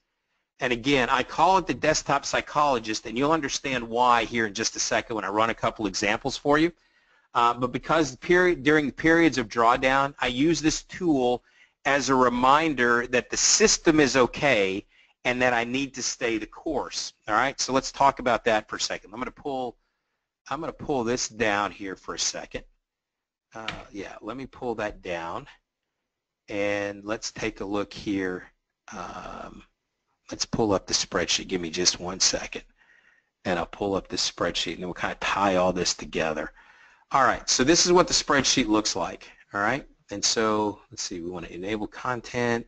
And again, I call it the desktop psychologist, and you'll understand why here in just a second when I run a couple examples for you. But because during periods of drawdown, I use this tool as a reminder that the system is okay and that I need to stay the course. All right, so let's talk about that for a second. I'm going to pull this down here for a second. Yeah, let me pull that down, and let's take a look here. Let's pull up the spreadsheet. Give me just 1 second, and I'll pull up this spreadsheet, and we'll kind of tie all this together. All right, so this is what the spreadsheet looks like. All right, and so let's see. We want to enable content.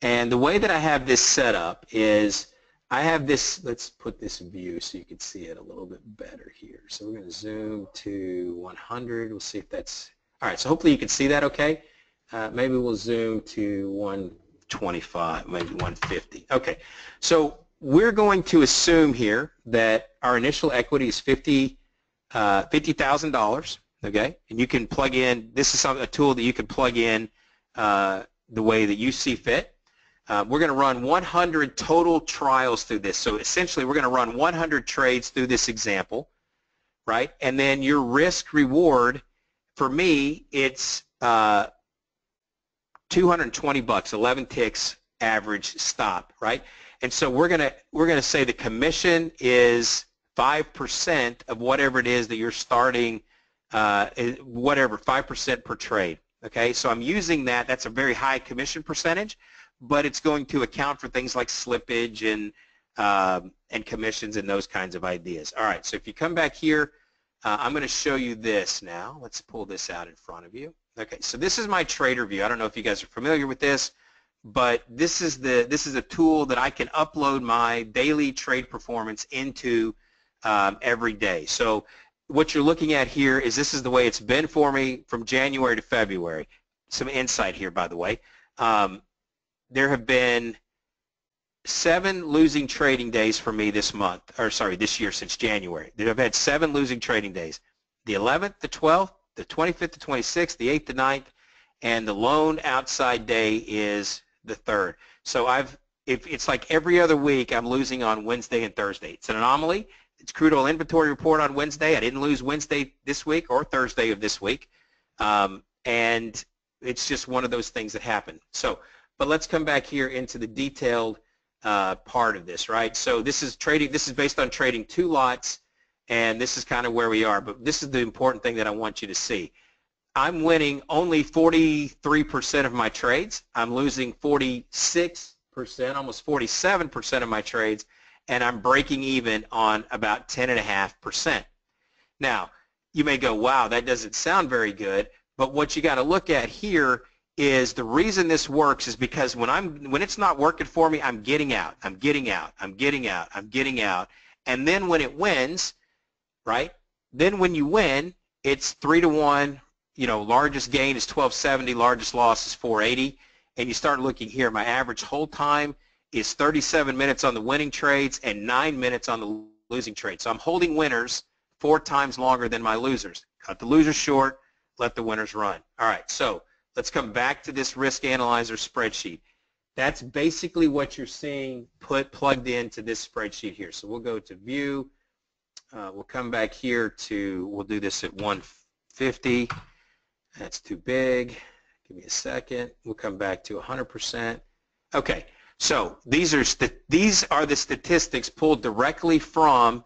And the way that I have this set up is I have this, let's put this view so you can see it a little bit better here. So we're going to zoom to 100. We'll see if that's, all right, so hopefully you can see that okay. Maybe we'll zoom to 125, maybe 150. Okay, so we're going to assume here that our initial equity is $50,000, okay? And you can plug in, this is a tool that you can plug in the way that you see fit. We're going to run 100 total trials through this. So essentially, we're going to run 100 trades through this example, right? And then your risk reward, for me, it's $220, 11 ticks average stop, right? And so we're going to say the commission is 5% of whatever it is that you're starting, whatever 5% per trade. Okay, so I'm using that. That's a very high commission percentage, but it's going to account for things like slippage and commissions and those kinds of ideas. All right, so if you come back here, I'm going to show you this now. Let's pull this out in front of you. Okay, so this is my trader view. I don't know if you guys are familiar with this, but this is a tool that I can upload my daily trade performance into every day. So what you're looking at here is this is the way it's been for me from January to February. Some insight here, by the way. There have been 7 losing trading days for me this month, or sorry, this year since January. I've had 7 losing trading days. The 11th, the 12th, the 25th, the 26th, the 8th, the 9th, and the lone outside day is the 3rd. So it's like every other week I'm losing on Wednesday and Thursday. It's an anomaly. It's crude oil inventory report on Wednesday. I didn't lose Wednesday this week or Thursday of this week. And it's just one of those things that happen. So, but let's come back here into the detailed part of this, right? So this is trading. This is based on trading 2 lots, and this is kind of where we are. But this is the important thing that I want you to see. I'm winning only 43% of my trades. I'm losing 46%, almost 47% of my trades, and I'm breaking even on about 10.5%. Now, you may go, wow, that doesn't sound very good, but what you got to look at here is the reason this works is because when it's not working for me, I'm getting out, I'm getting out, I'm getting out, I'm getting out, and then when it wins, right, then when you win, it's 3 to 1, you know, largest gain is 1270, largest loss is 480, and you start looking here. My average hold time is 37 minutes on the winning trades and 9 minutes on the losing trades. So I'm holding winners 4 times longer than my losers. Cut the losers short, let the winners run. All right, so let's come back to this risk analyzer spreadsheet. That's basically what you're seeing plugged into this spreadsheet here. So we'll go to view. We'll come back here to, we'll do this at 150. That's too big. Give me a second. We'll come back to 100%. Okay. So these are the statistics pulled directly from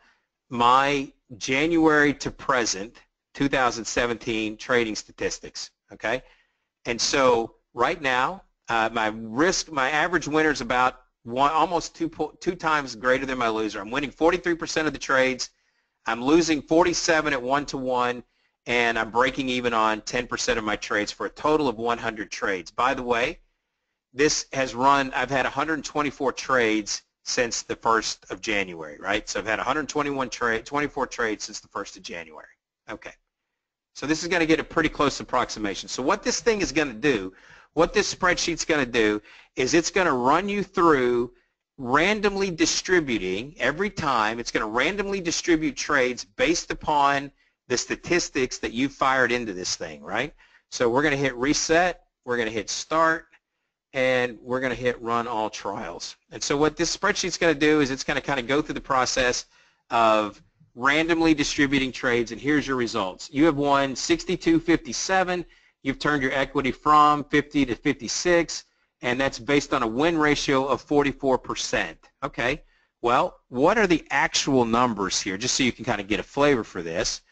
my January to present 2017 trading statistics. Okay. And so right now, my average winner is about almost two times greater than my loser. I'm winning 43% of the trades. I'm losing 47 at 1 to 1. And I'm breaking even on 10% of my trades for a total of 100 trades. By the way, this has run, I've had 124 trades since the 1st of January, right? So I've had 24 trades since the 1st of January. Okay. So this is going to get a pretty close approximation. So what this thing is going to do, what this spreadsheet's going to do is it's going to run you through randomly distributing every time. It's going to randomly distribute trades based upon the statistics that you fired into this thing, right? So we're going to hit reset, we're going to hit start, and we're going to hit run all trials. And so what this spreadsheet's going to do is it's going to kind of go through the process of randomly distributing trades, and here's your results. You have won 62.57. You've turned your equity from 50 to 56, and that's based on a win ratio of 44%. Okay, well, what are the actual numbers here? Just so you can kind of get a flavor for this.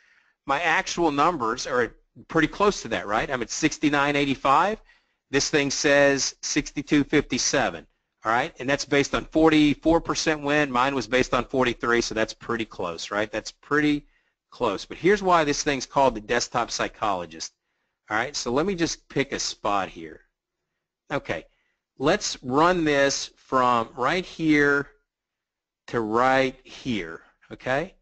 My actual numbers are pretty close to that, right? I'm at 69.85. This thing says 62.57, all right? And that's based on 44% win. Mine was based on 43, so that's pretty close, right? That's pretty close. But here's why this thing's called the desktop psychologist, all right? So let me just pick a spot here. Okay, let's run this from right here to right here, okay?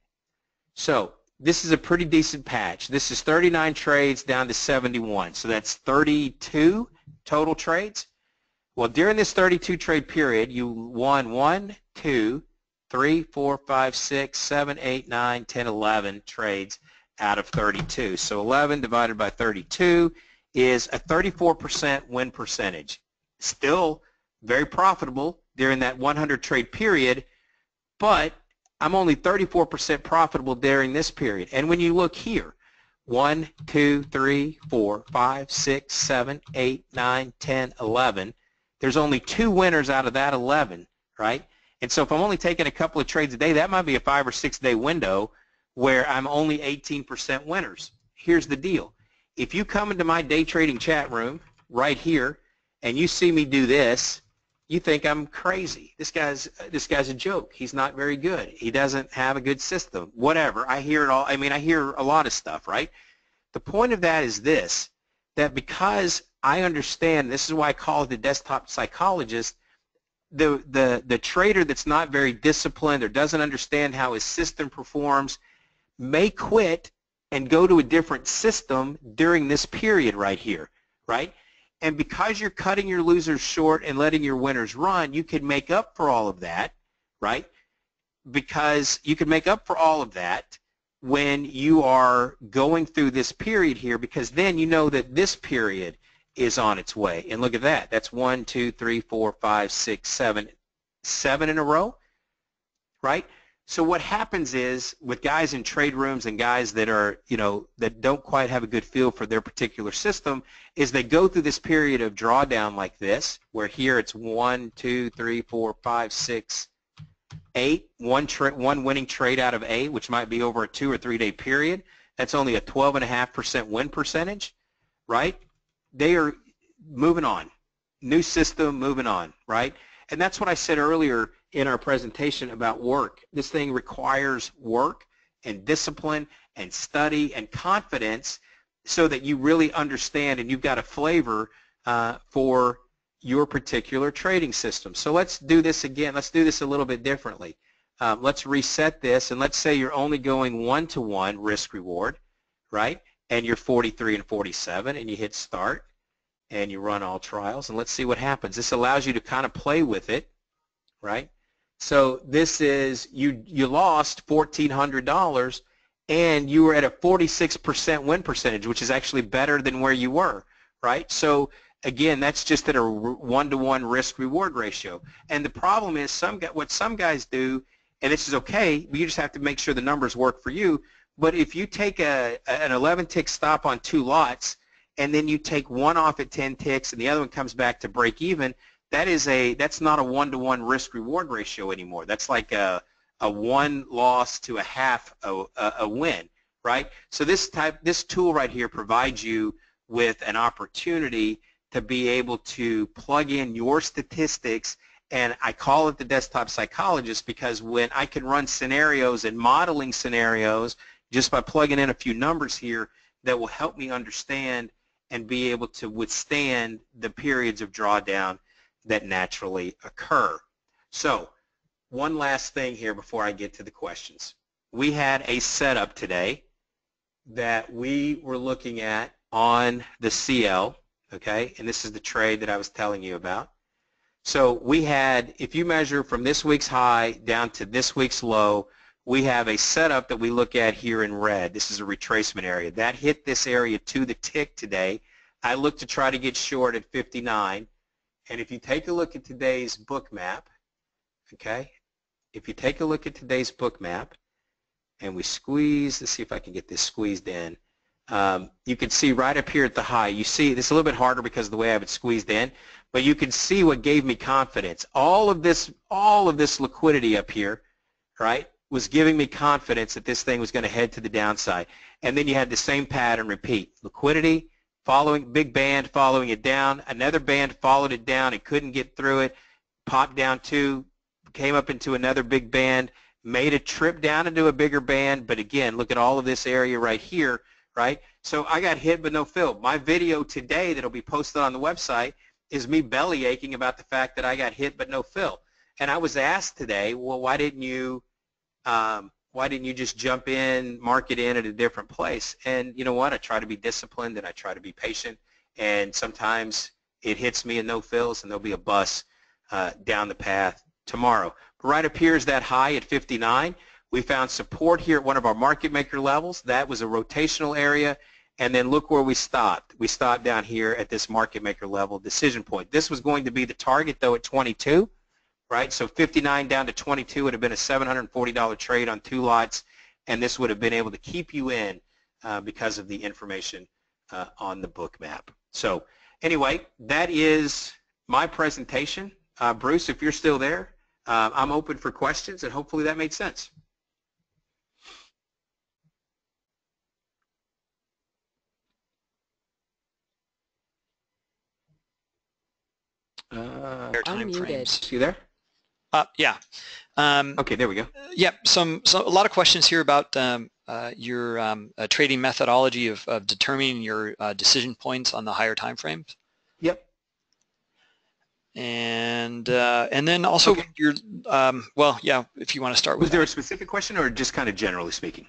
So this is a pretty decent patch. This is 39 trades down to 71, so that's 32 total trades. Well, during this 32 trade period, you won 1, 2, 3, 4, 5, 6, 7, 8, 9, 10, 11 trades out of 32. So 11 divided by 32 is a 34% win percentage. Still very profitable during that 100 trade period, but I'm only 34% profitable during this period. And when you look here, 1, 2, 3, 4, 5, 6, 7, 8, 9, 10, 11, there's only 2 winners out of that 11, right? And so if I'm only taking a couple of trades a day, that might be a 5- or 6-day window where I'm only 18% winners. Here's the deal. If you come into my day trading chat room right here and you see me do this, you think I'm crazy. This guy's a joke. He's not very good. He doesn't have a good system. Whatever. I hear it all. I mean, I hear a lot of stuff, right? The point of that is this, that because I understand, this is why I call it the desktop psychologist, the trader that's not very disciplined or doesn't understand how his system performs may quit and go to a different system during this period right here, right? And because you're cutting your losers short and letting your winners run, you can make up for all of that, right? Because you can make up for all of that when you are going through this period here, because then you know that this period is on its way. And look at that. That's 1, 2, 3, 4, 5, 6, 7 in a row, right? So what happens is with guys in trade rooms and guys that are, you know, that don't quite have a good feel for their particular system is they go through this period of drawdown like this, where here it's 1, 2, 3, 4, 5, 6, 8, one winning trade out of 8, which might be over a 2 or 3 day period. That's only a 12.5% win percentage, right? They are moving on. New system, moving on, right? And that's what I said earlier in our presentation about work. This thing requires work and discipline and study and confidence so that you really understand and you've got a flavor for your particular trading system. So let's do this again. Let's do this a little bit differently. Let's reset this, and let's say you're only going one-to-one risk-reward, right? And you're 43 and 47, and you hit start, and you run all trials, and let's see what happens. This allows you to kind of play with it, right? So this is, you lost $1,400, and you were at a 46% win percentage, which is actually better than where you were, right? So again, that's just at a one-to-one risk-reward ratio. And the problem is what some guys do, and this is okay, but you just have to make sure the numbers work for you, but if you take an 11-tick stop on 2 lots, and then you take one off at 10 ticks, and the other one comes back to break even, that's not a one-to-one risk-reward ratio anymore. That's like a 1 loss to a half a win, right? So this tool right here provides you with an opportunity to be able to plug in your statistics, and I call it the desktop psychologist because when I can run scenarios and modeling scenarios just by plugging in a few numbers here that will help me understand and be able to withstand the periods of drawdown that naturally occur. So one last thing here before I get to the questions. We had a setup today that we were looking at on the CL, okay, and this is the trade that I was telling you about. So we had, if you measure from this week's high down to this week's low, we have a setup that we look at here in red. This is a retracement area. That hit this area to the tick today. I look to try to get short at 59. And if you take a look at today's book map, okay, if you take a look at today's book map and we squeeze, let's see if I can get this squeezed in, you can see right up here at the high, you see, this is a little bit harder because of the way I have it squeezed in, but you can see what gave me confidence. All of this liquidity up here, right, was giving me confidence that this thing was going to head to the downside. And then you had the same pattern repeat. Liquidity, following big band, following it down. Another band followed it down. It couldn't get through it. Popped down 2, came up into another big band, made a trip down into a bigger band. But again, look at all of this area right here, right? So I got hit but no fill. My video today that will be posted on the website is me belly aching about the fact that I got hit but no fill. And I was asked today, well, why didn't you just jump in, market in at a different place? And you know what? I try to be disciplined and I try to be patient. And sometimes it hits me in no fills, and there'll be a bus down the path tomorrow. But right up here is that high at 59. We found support here at one of our market maker levels. That was a rotational area. And then look where we stopped. We stopped down here at this market maker level decision point. This was going to be the target though at 22. Right, so 59 down to 22 would have been a $740 trade on 2 lots, and this would have been able to keep you in because of the information on the book map. So anyway, that is my presentation. Bruce, if you're still there, I'm open for questions, and hopefully that made sense. Time frames. You there? Yeah. Okay, there we go. Yep. So a lot of questions here about your trading methodology of determining your decision points on the higher time frames? Yep. And then also okay. your well, yeah. If you want to start with, was there a specific question or just kind of generally speaking?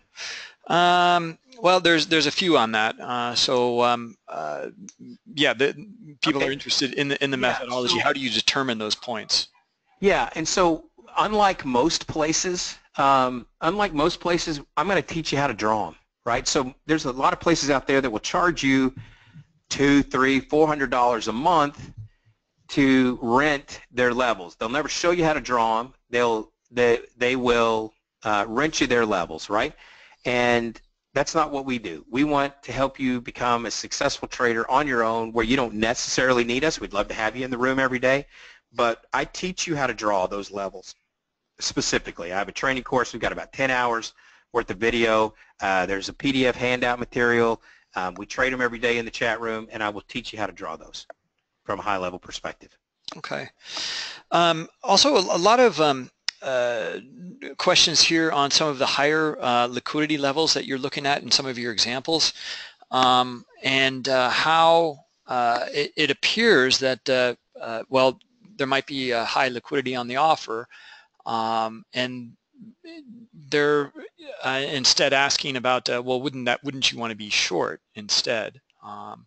Well, there's a few on that. Yeah, people okay. are interested in the methodology. Yeah, so, how do you determine those points? Yeah, and so unlike most places, I'm going to teach you how to draw them, right? So there's a lot of places out there that will charge you $200, $300, $400 a month to rent their levels. They'll never show you how to draw them. They will rent you their levels, right? And that's not what we do. We want to help you become a successful trader on your own, where you don't necessarily need us. We'd love to have you in the room every day, but I teach you how to draw those levels specifically. I have a training course. We've got about 10 hours worth of video. There's a PDF handout material. We trade them every day in the chat room, and I will teach you how to draw those from a high-level perspective. Okay. Also, a lot of questions here on some of the higher liquidity levels that you're looking at in some of your examples, and how it appears that, well, there might be a high liquidity on the offer, and they're instead asking about, well, wouldn't you want to be short instead? Well,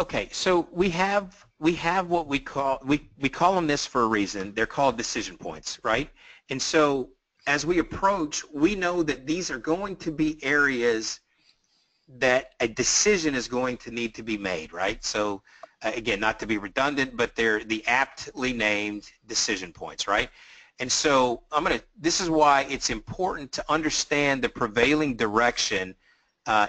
okay. So we have what we call them this for a reason. They're called decision points, right? And so as we approach, we know that these are going to be areas that a decision is going to need to be made, right? So again, not to be redundant, but they're the aptly named decision points, right? And so this is why it's important to understand the prevailing direction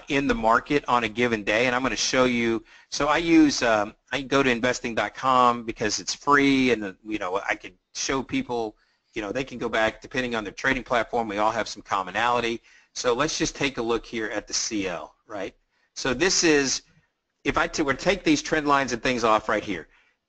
in the market on a given day, and I'm going to show you. So I use, I go to Investing.com because it's free, and you know I could show people, you know, they can go back depending on their trading platform. We all have some commonality. So let's just take a look here at the CL, right? So this is, if I were to take these trend lines and things off right here,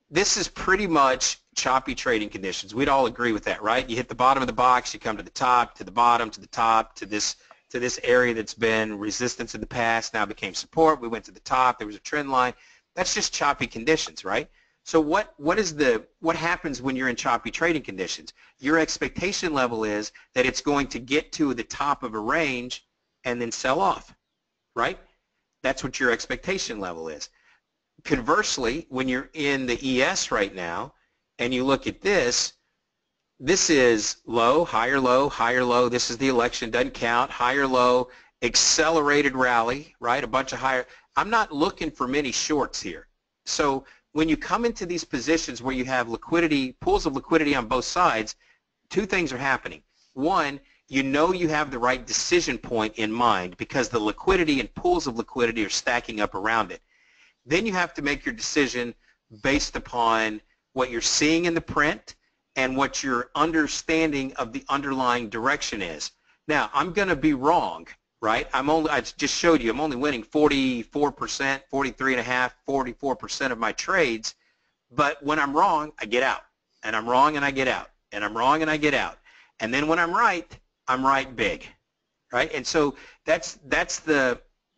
this is pretty much choppy trading conditions. We'd all agree with that, right? You hit the bottom of the box, you come to the top, to the bottom, to the top, to this. So this area that's been resistance in the past now became support. We went to the top. There was a trend line. That's just choppy conditions, right? So what happens when you're in choppy trading conditions? Your expectation level is that it's going to get to the top of a range and then sell off, right? That's what your expectation level is. Conversely, when you're in the ES right now and you look at this, this is low, higher low, higher low. This is the election, doesn't count. Higher low, accelerated rally, right? A bunch of higher. I'm not looking for many shorts here. So when you come into these positions where you have liquidity, pools of liquidity on both sides, two things are happening. One, you know you have the right decision point in mind because the liquidity and pools of liquidity are stacking up around it. Then you have to make your decision based upon what you're seeing in the print and what your understanding of the underlying direction is. Now, I'm going to be wrong, right? I just showed you, I'm only winning 44%, 43.5%, 44% of my trades, but when I'm wrong, I get out, and I'm wrong, and I get out, and I'm wrong, and I get out, and then when I'm right big, right? And so that's how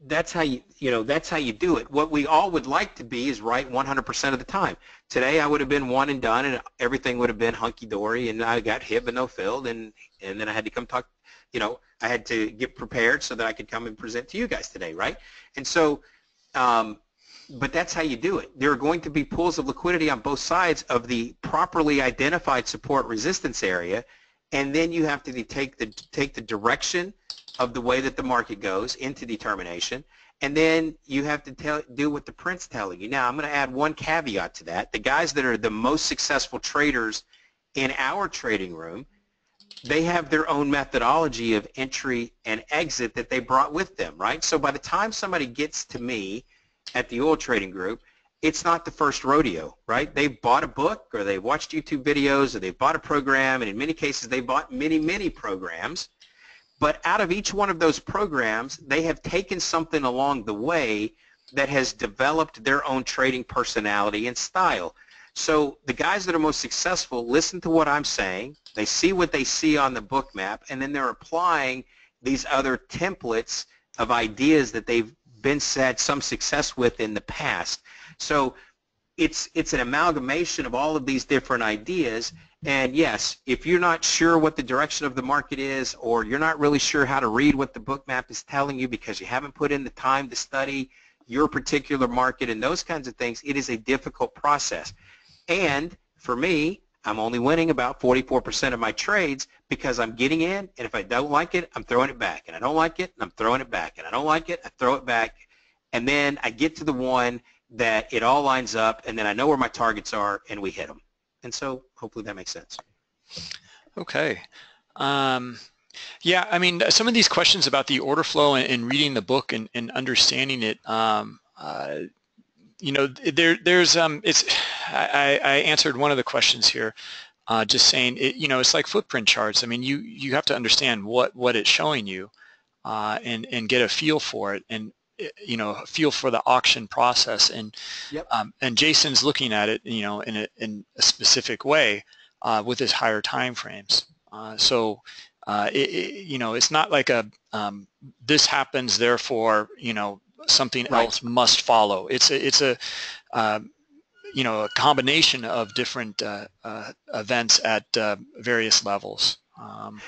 that's how you do it. What we all would like to be is right 100% of the time. Today I would have been one and done, and everything would have been hunky-dory, and I got hit but no filled, and then I had to come talk, I had to get prepared so that I could come and present to you guys today, right? And so, but that's how you do it. There are going to be pools of liquidity on both sides of the properly identified support resistance area, and then you have to take the direction of the way that the market goes into determination, and then you have to do what the print's telling you. Now, I'm going to add one caveat to that. The guys that are the most successful traders in our trading room, they have their own methodology of entry and exit that they brought with them, right? So by the time somebody gets to me at the Oil Trading Group, it's not the first rodeo, right? They bought a book, or they watched YouTube videos, or they bought a program, and in many cases they bought many, many programs. But out of each one of those programs, they have taken something along the way that has developed their own trading personality and style. So the guys that are most successful listen to what I'm saying, they see what they see on the book map, and then they're applying these other templates of ideas that they've been had some success with in the past. So it's an amalgamation of all of these different ideas. And yes, if you're not sure what the direction of the market is, or you're not really sure how to read what the book map is telling you because you haven't put in the time to study your particular market and those kinds of things, it is a difficult process. And for me, I'm only winning about 44% of my trades because I'm getting in, and if I don't like it, I'm throwing it back, and I don't like it, and I'm throwing it back, and I don't like it, I throw it back, and then I get to the one that it all lines up, and then I know where my targets are, and we hit them. And so hopefully that makes sense. Okay. Yeah, I mean, some of these questions about the order flow and reading the book and understanding it, you know, I answered one of the questions here, just saying, you know, it's like footprint charts. I mean, you have to understand what it's showing you, and get a feel for it, and you know, feel for the auction process. And yep. And Jason's looking at it, you know, in a specific way with his higher time frames. You know, it's not like a this happens, therefore, you know, something right. else must follow. You know, a combination of different events at various levels.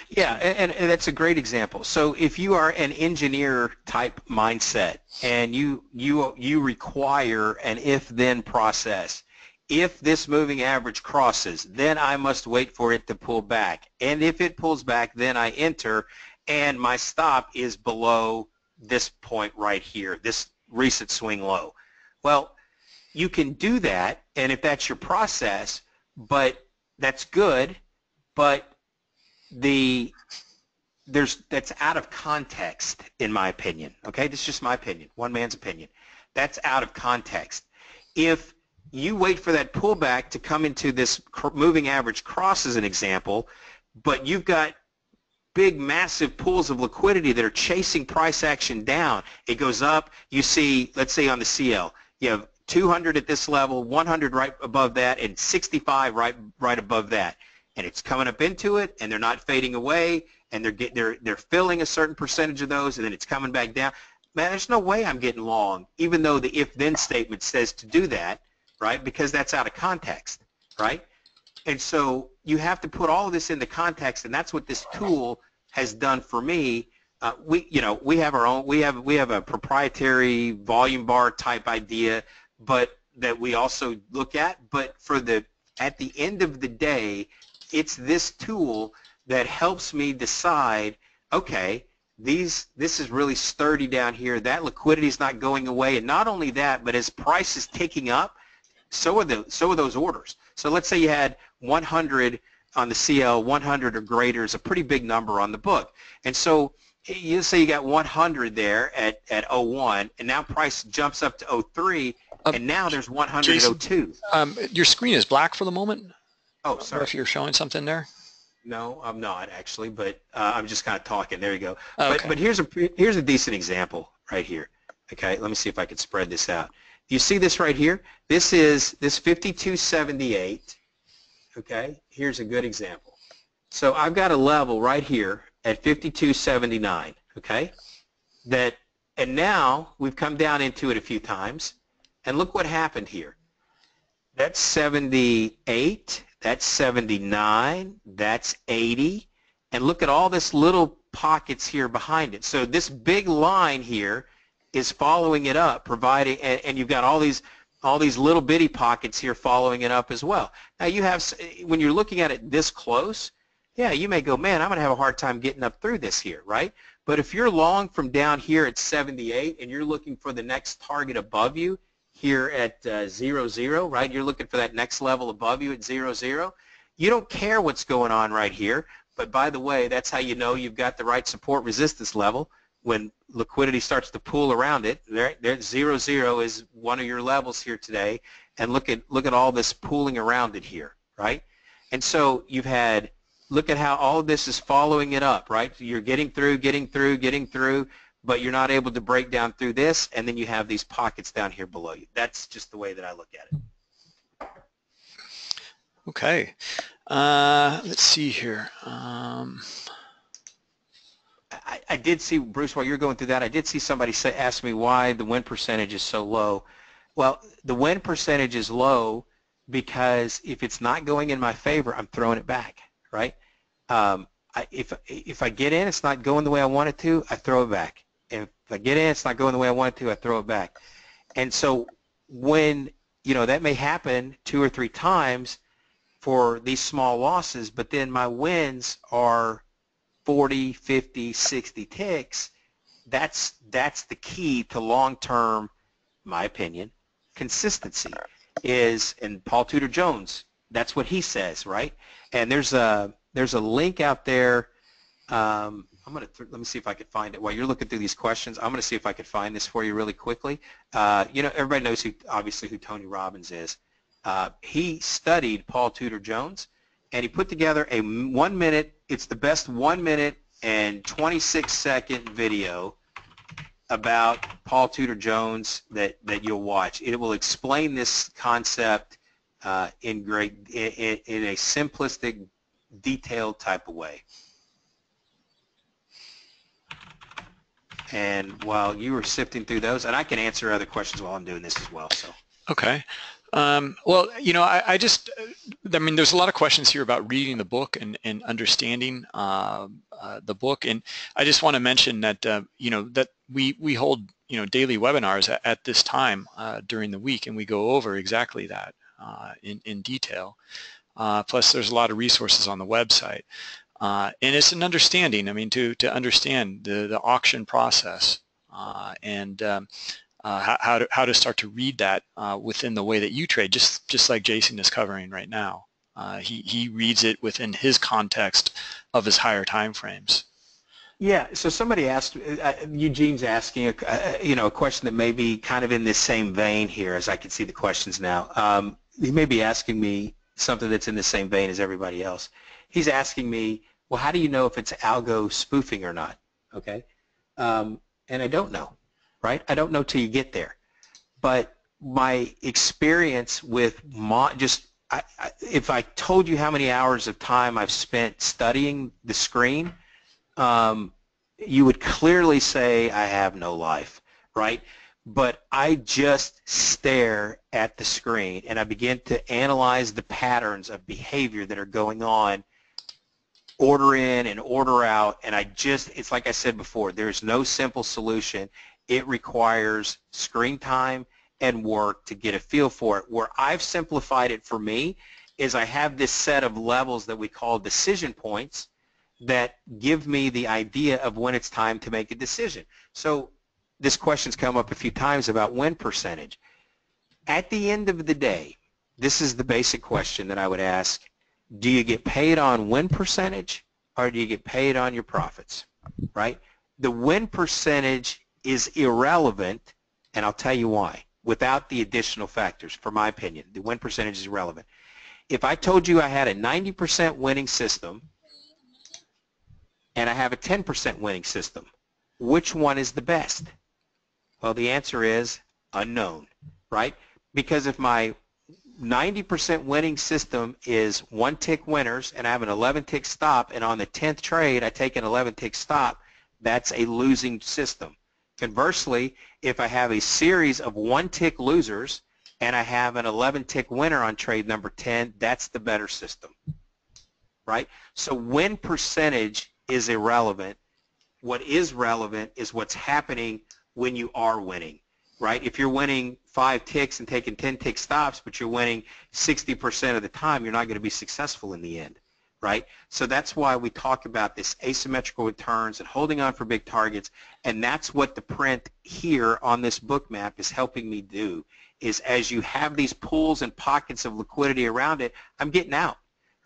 Yeah, and that's a great example. So if you are an engineer type mindset and you require an if-then process, if this moving average crosses, then I must wait for it to pull back. And if it pulls back, then I enter, and my stop is below this point right here, this recent swing low. Well, you can do that, and if that's your process, but that's good, but that's out of context, in my opinion. Okay, this is just my opinion, one man's opinion. That's out of context. If you wait for that pullback to come into this moving average cross as an example, but you've got big massive pools of liquidity that are chasing price action down, it goes up, you see, let's say on the CL, you have 200 at this level, 100 right above that, and 65 right above that, and it's coming up into it, and they're not fading away, and they're filling a certain percentage of those, and then it's coming back down. Man, there's no way I'm getting long, even though the if-then statement says to do that, right? Because that's out of context, right? And so you have to put all of this into context, and that's what this tool has done for me. We have our own, we have a proprietary volume bar type idea, but that we also look at. But at the end of the day, it's this tool that helps me decide, okay, this is really sturdy down here. That liquidity is not going away, and not only that, but as price is ticking up, so are those orders. So let's say you had 100 on the CL, 100 or greater is a pretty big number on the book. And so you say you got 100 there at 01, and now price jumps up to 03, and now there's 100 at 02. Your screen is black for the moment. Oh, sorry. If you're showing something there. No, I'm not actually, but I'm just kind of talking. There you go. Okay. But here's a decent example right here. Okay, let me see if I can spread this out. You see this right here? This is this 52.78. Okay, here's a good example. So I've got a level right here at 52.79. Okay, and now we've come down into it a few times, and look what happened here. That's 78. That's 79. That's 80. And look at all this little pockets here behind it. So this big line here is following it up, providing, and you've got all these little bitty pockets here following it up as well. Now you have, when you're looking at it this close, yeah, you may go, man, I'm going to have a hard time getting up through this here, right? But if you're long from down here at 78 and you're looking for the next target above you here at 00, right? You're looking for that next level above you at 00. You don't care what's going on right here, but by the way, that's how you know you've got the right support resistance level. When liquidity starts to pool around it, there 00 is one of your levels here today, and look at all this pooling around it here, right? And so you've had, look at how all of this is following it up, right? You're getting through, but you're not able to break down through this, and then you have these pockets down here below you. That's just the way that I look at it. Okay, let's see here. I did see, Bruce, while you're going through that, I did see somebody say, ask me why the win percentage is so low. Well, the win percentage is low because if it's not going in my favor, I'm throwing it back, right? If I get in, it's not going the way I want it to, I throw it back. If I get in, it's not going the way I want it to, I throw it back. And so when, you know, that may happen 2 or 3 times for these small losses, but then my wins are 40, 50, 60 ticks. That's the key to long-term, my opinion, consistency is, and Paul Tudor Jones, that's what he says, right? And there's a link out there. I'm going to, let me see if I could find it. While you're looking through these questions, I'm going to see if I could find this for you really quickly. You know, everybody knows who, obviously, who Tony Robbins is. He studied Paul Tudor Jones, and he put together a 1-minute, it's the best 1-minute and 26-second video about Paul Tudor Jones that you'll watch. It will explain this concept in great, in a simplistic, detailed type of way. And while you were sifting through those, and I can answer other questions while I'm doing this as well. So okay. Well, you know, I mean, there's a lot of questions here about reading the book and understanding the book. And I just want to mention that, you know, that we hold, you know, daily webinars at this time during the week, and we go over exactly that in detail. Plus, there's a lot of resources on the website. And it's an understanding, I mean, to understand the auction process and how to start to read that within the way that you trade, just like Jason is covering right now. He reads it within his context of his higher time frames. Yeah, so somebody asked, Eugene's asking, you know, a question that may be kind of in this same vein here, as I can see the questions now. He may be asking me something that's in the same vein as everybody else. He's asking me, well, how do you know if it's algo spoofing or not? Okay, and I don't know, right? I don't know till you get there. But my experience with if I told you how many hours of time I've spent studying the screen, you would clearly say I have no life, right? But I just stare at the screen and I begin to analyze the patterns of behavior that are going on, order in and order out, and it's like I said before, there's no simple solution. It requires screen time and work to get a feel for it. Where I've simplified it for me is I have this set of levels that we call decision points that give me the idea of when it's time to make a decision. So this question's come up a few times about win percentage. At the end of the day, this is the basic question that I would ask. Do you get paid on win percentage or do you get paid on your profits, right? The win percentage is irrelevant, and I'll tell you why, without the additional factors, for my opinion. The win percentage is irrelevant. If I told you I had a 90% winning system and I have a 10% winning system, which one is the best? Well, the answer is unknown, right? Because if my 90% winning system is 1-tick winners and I have an 11-tick stop, and on the 10th trade I take an 11-tick stop, that's a losing system. Conversely, if I have a series of 1-tick losers and I have an 11-tick winner on trade number 10, that's the better system, right? So win percentage is irrelevant. What is relevant is what's happening when you are winning, right? If you're winning 5 ticks and taking 10-tick stops, but you're winning 60% of the time, you're not going to be successful in the end, right? So that's why we talk about this asymmetrical returns and holding on for big targets, and that's what the print here on this book map is helping me do, is as you have these pools and pockets of liquidity around it, I'm getting out,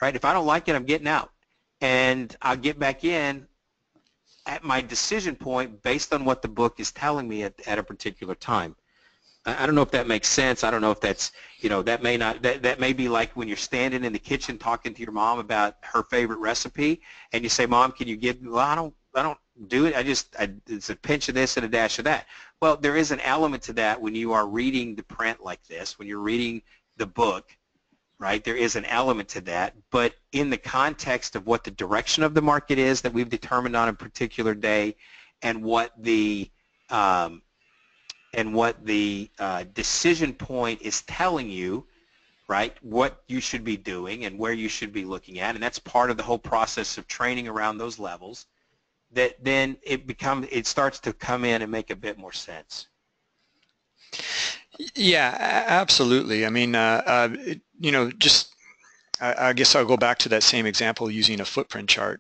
right? If I don't like it, I'm getting out, and I'll get back in at my decision point based on what the book is telling me at a particular time. I don't know if that makes sense. I don't know if that's, you know, that may be like when you're standing in the kitchen talking to your mom about her favorite recipe and you say, Mom, can you give me, well, I don't do it. It's a pinch of this and a dash of that. Well, there is an element to that when you are reading the print like this, when you're reading the book, right? There is an element to that, but in the context of what the direction of the market is that we've determined on a particular day, and what the decision point is telling you, right, what you should be doing and where you should be looking at, and that's part of the whole process of training around those levels, that then it becomes, it starts to come in and make a bit more sense. Yeah, absolutely. I mean, you know, just I guess I'll go back to that same example using a footprint chart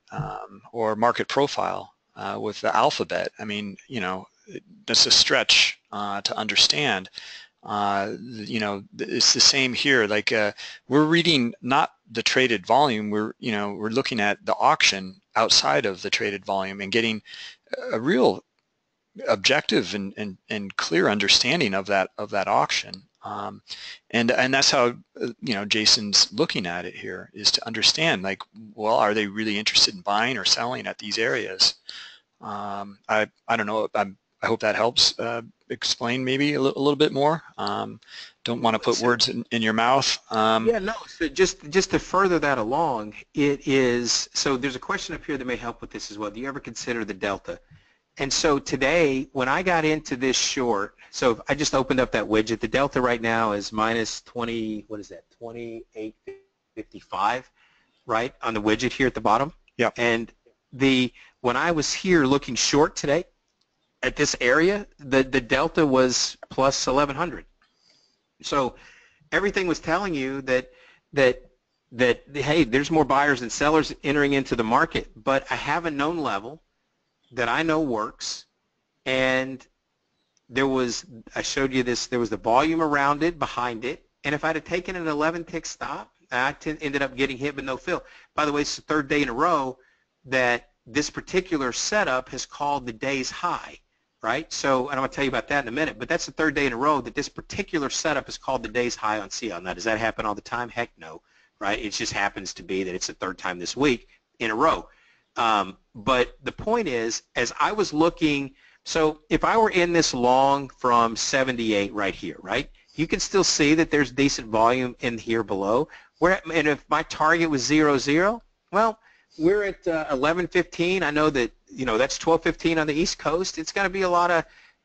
or market profile with the alphabet. I mean, you know, that's a stretch to understand. You know, it's the same here. Like we're reading not the traded volume. We're, you know, we're looking at the auction outside of the traded volume and getting a real objective and clear understanding of that auction. And that's how, you know, Jason's looking at it here, is to understand, like, well, are they really interested in buying or selling at these areas? I don't know. I hope that helps explain maybe a little bit more. Don't want to put words in your mouth. Yeah, no, so just to further that along, it is, so there's a question up here that may help with this as well. Do you ever consider the delta? And so today, when I got into this short, so I just opened up that widget. The delta right now is minus 20, what is that, 28.55, right, on the widget here at the bottom. Yep. And when I was here looking short today, at this area, the delta was plus 1,100. So everything was telling you that hey, there's more buyers than sellers entering into the market, but I have a known level that I know works, and there was, I showed you this, there was the volume around it, behind it, and if I'd have taken an 11-tick stop, I ended up getting hit with no fill. By the way, it's the third day in a row that this particular setup has called the day's high. Right? So, and I'm going to tell you about that in a minute, but that's the third day in a row that this particular setup is called the day's high on CL. Now, does that happen all the time? Heck no, right? It just happens to be that it's the third time this week in a row. But the point is, as I was looking, so if I were in this long from 78 right here, right, you can still see that there's decent volume in here below. And if my target was 0, 0, well, we're at 11:15. I know that, you know, that's 12:15 on the East Coast. It's going to be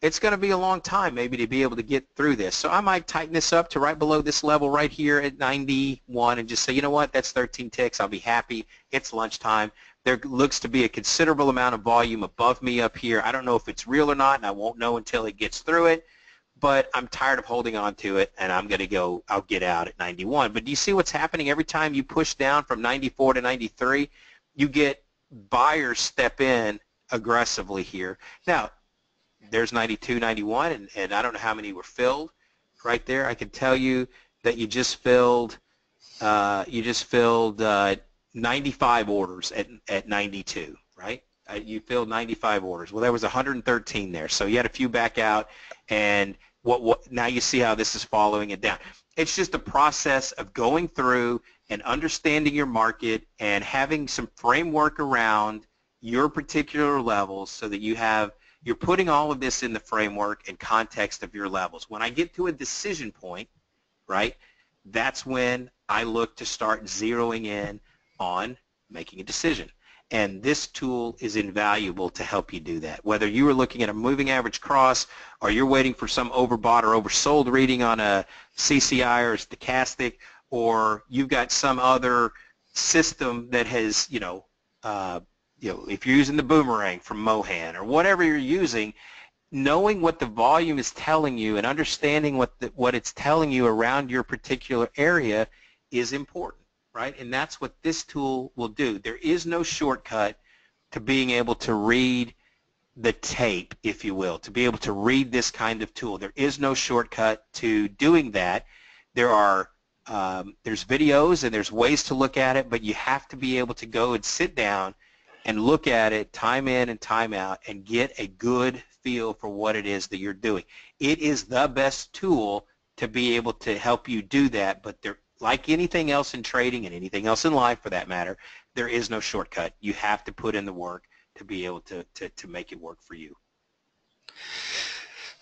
it's going to be a long time maybe to be able to get through this. So I might tighten this up to right below this level right here at 91 and just say, you know what, that's 13 ticks. I'll be happy. It's lunchtime. There looks to be a considerable amount of volume above me up here. I don't know if it's real or not, and I won't know until it gets through it. But I'm tired of holding on to it, and I'm going to go, I'll get out at 91. But do you see what's happening every time you push down from 94 to 93? You get buyers step in aggressively here. Now, there's 92, 91, and I don't know how many were filled right there. I can tell you that you just filled 95 orders at 92, right? You filled 95 orders. Well, there was 113 there, so you had a few back out, and what now you see how this is following it down. It's just a process of going through and understanding your market and having some framework around your particular levels so that you're putting all of this in the framework and context of your levels. When I get to a decision point, right, that's when I look to start zeroing in on making a decision. And this tool is invaluable to help you do that. Whether you are looking at a moving average cross or you're waiting for some overbought or oversold reading on a CCI or stochastic, or you've got some other system that has, you know, if you're using the boomerang from Mohan or whatever you're using, knowing what the volume is telling you and understanding what it's telling you around your particular area is important, right? And that's what this tool will do. There is no shortcut to being able to read the tape, if you will, to be able to read this kind of tool. There is no shortcut to doing that. There are there's videos and there's ways to look at it, but you have to be able to go and sit down and look at it time in and time out and get a good feel for what it is that you're doing. It is the best tool to be able to help you do that, but there, like anything else in trading and anything else in life for that matter, there is no shortcut. You have to put in the work to be able to make it work for you.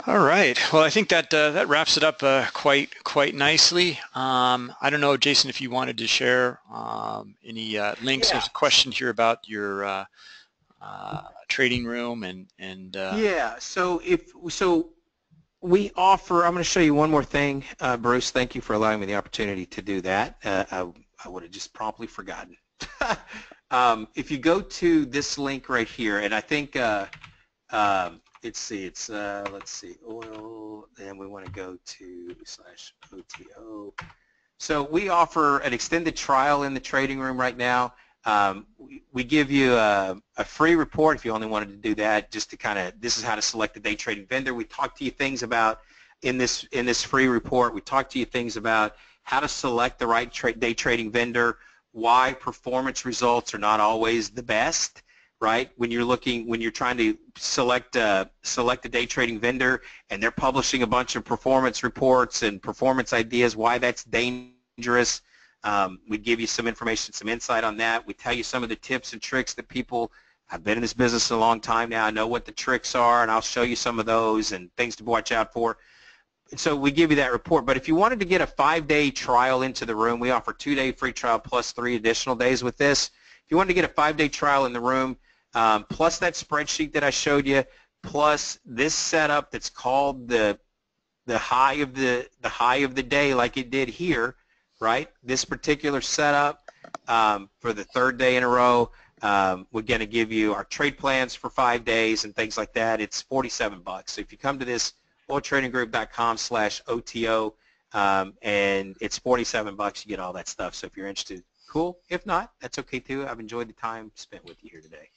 All right. Well, I think that that wraps it up quite nicely. I don't know, Jason, if you wanted to share any links. Yeah. There's a question here about your trading room and yeah. So we offer. I'm going to show you one more thing, Bruce. Thank you for allowing me the opportunity to do that. I would have just promptly forgotten. If you go to this link right here, and I think let's see, oil, and we want to go to /OTO. So we offer an extended trial in the trading room right now. We give you a free report if you only wanted to do that, just to kind of, this is how to select a day trading vendor. We talk to you things about, in this free report, we talk to you things about how to select the right day trading vendor, why performance results are not always the best, right? When you're trying to select a day trading vendor and they're publishing a bunch of performance reports and performance ideas, why that's dangerous. We give you some information, some insight on that. We tell you some of the tips and tricks that people, I've been in this business a long time now, I know what the tricks are, and I'll show you some of those and things to watch out for. And so we give you that report. But if you wanted to get a 5-day trial into the room, we offer 2-day free trial plus 3 additional days with this. If you wanted to get a 5-day trial in the room, plus that spreadsheet that I showed you, plus this setup that's called the high of the day, like it did here, right? This particular setup for the 3rd day in a row, we're going to give you our trade plans for 5 days and things like that. It's $47. So if you come to this oiltradinggroup.com/OTO, and it's $47. You get all that stuff. So if you're interested, cool. If not, that's okay too. I've enjoyed the time spent with you here today.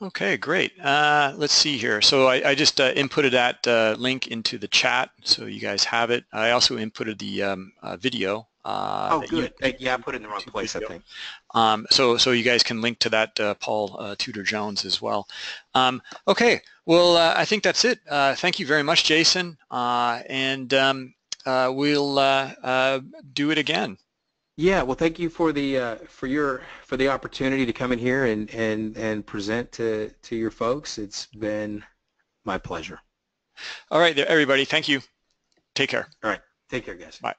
Okay, great. Let's see here. So I just inputted that link into the chat, so you guys have it. I also inputted the video. Oh, good. Yeah, I put it in the wrong place, video. I think. So you guys can link to that, Paul Tudor Jones as well. Okay. Well, I think that's it. Thank you very much, Jason, and we'll do it again. Yeah, well, thank you for the for the opportunity to come in here and present to your folks. It's been my pleasure. All right, everybody. Thank you. Take care. All right. Take care, guys. Bye.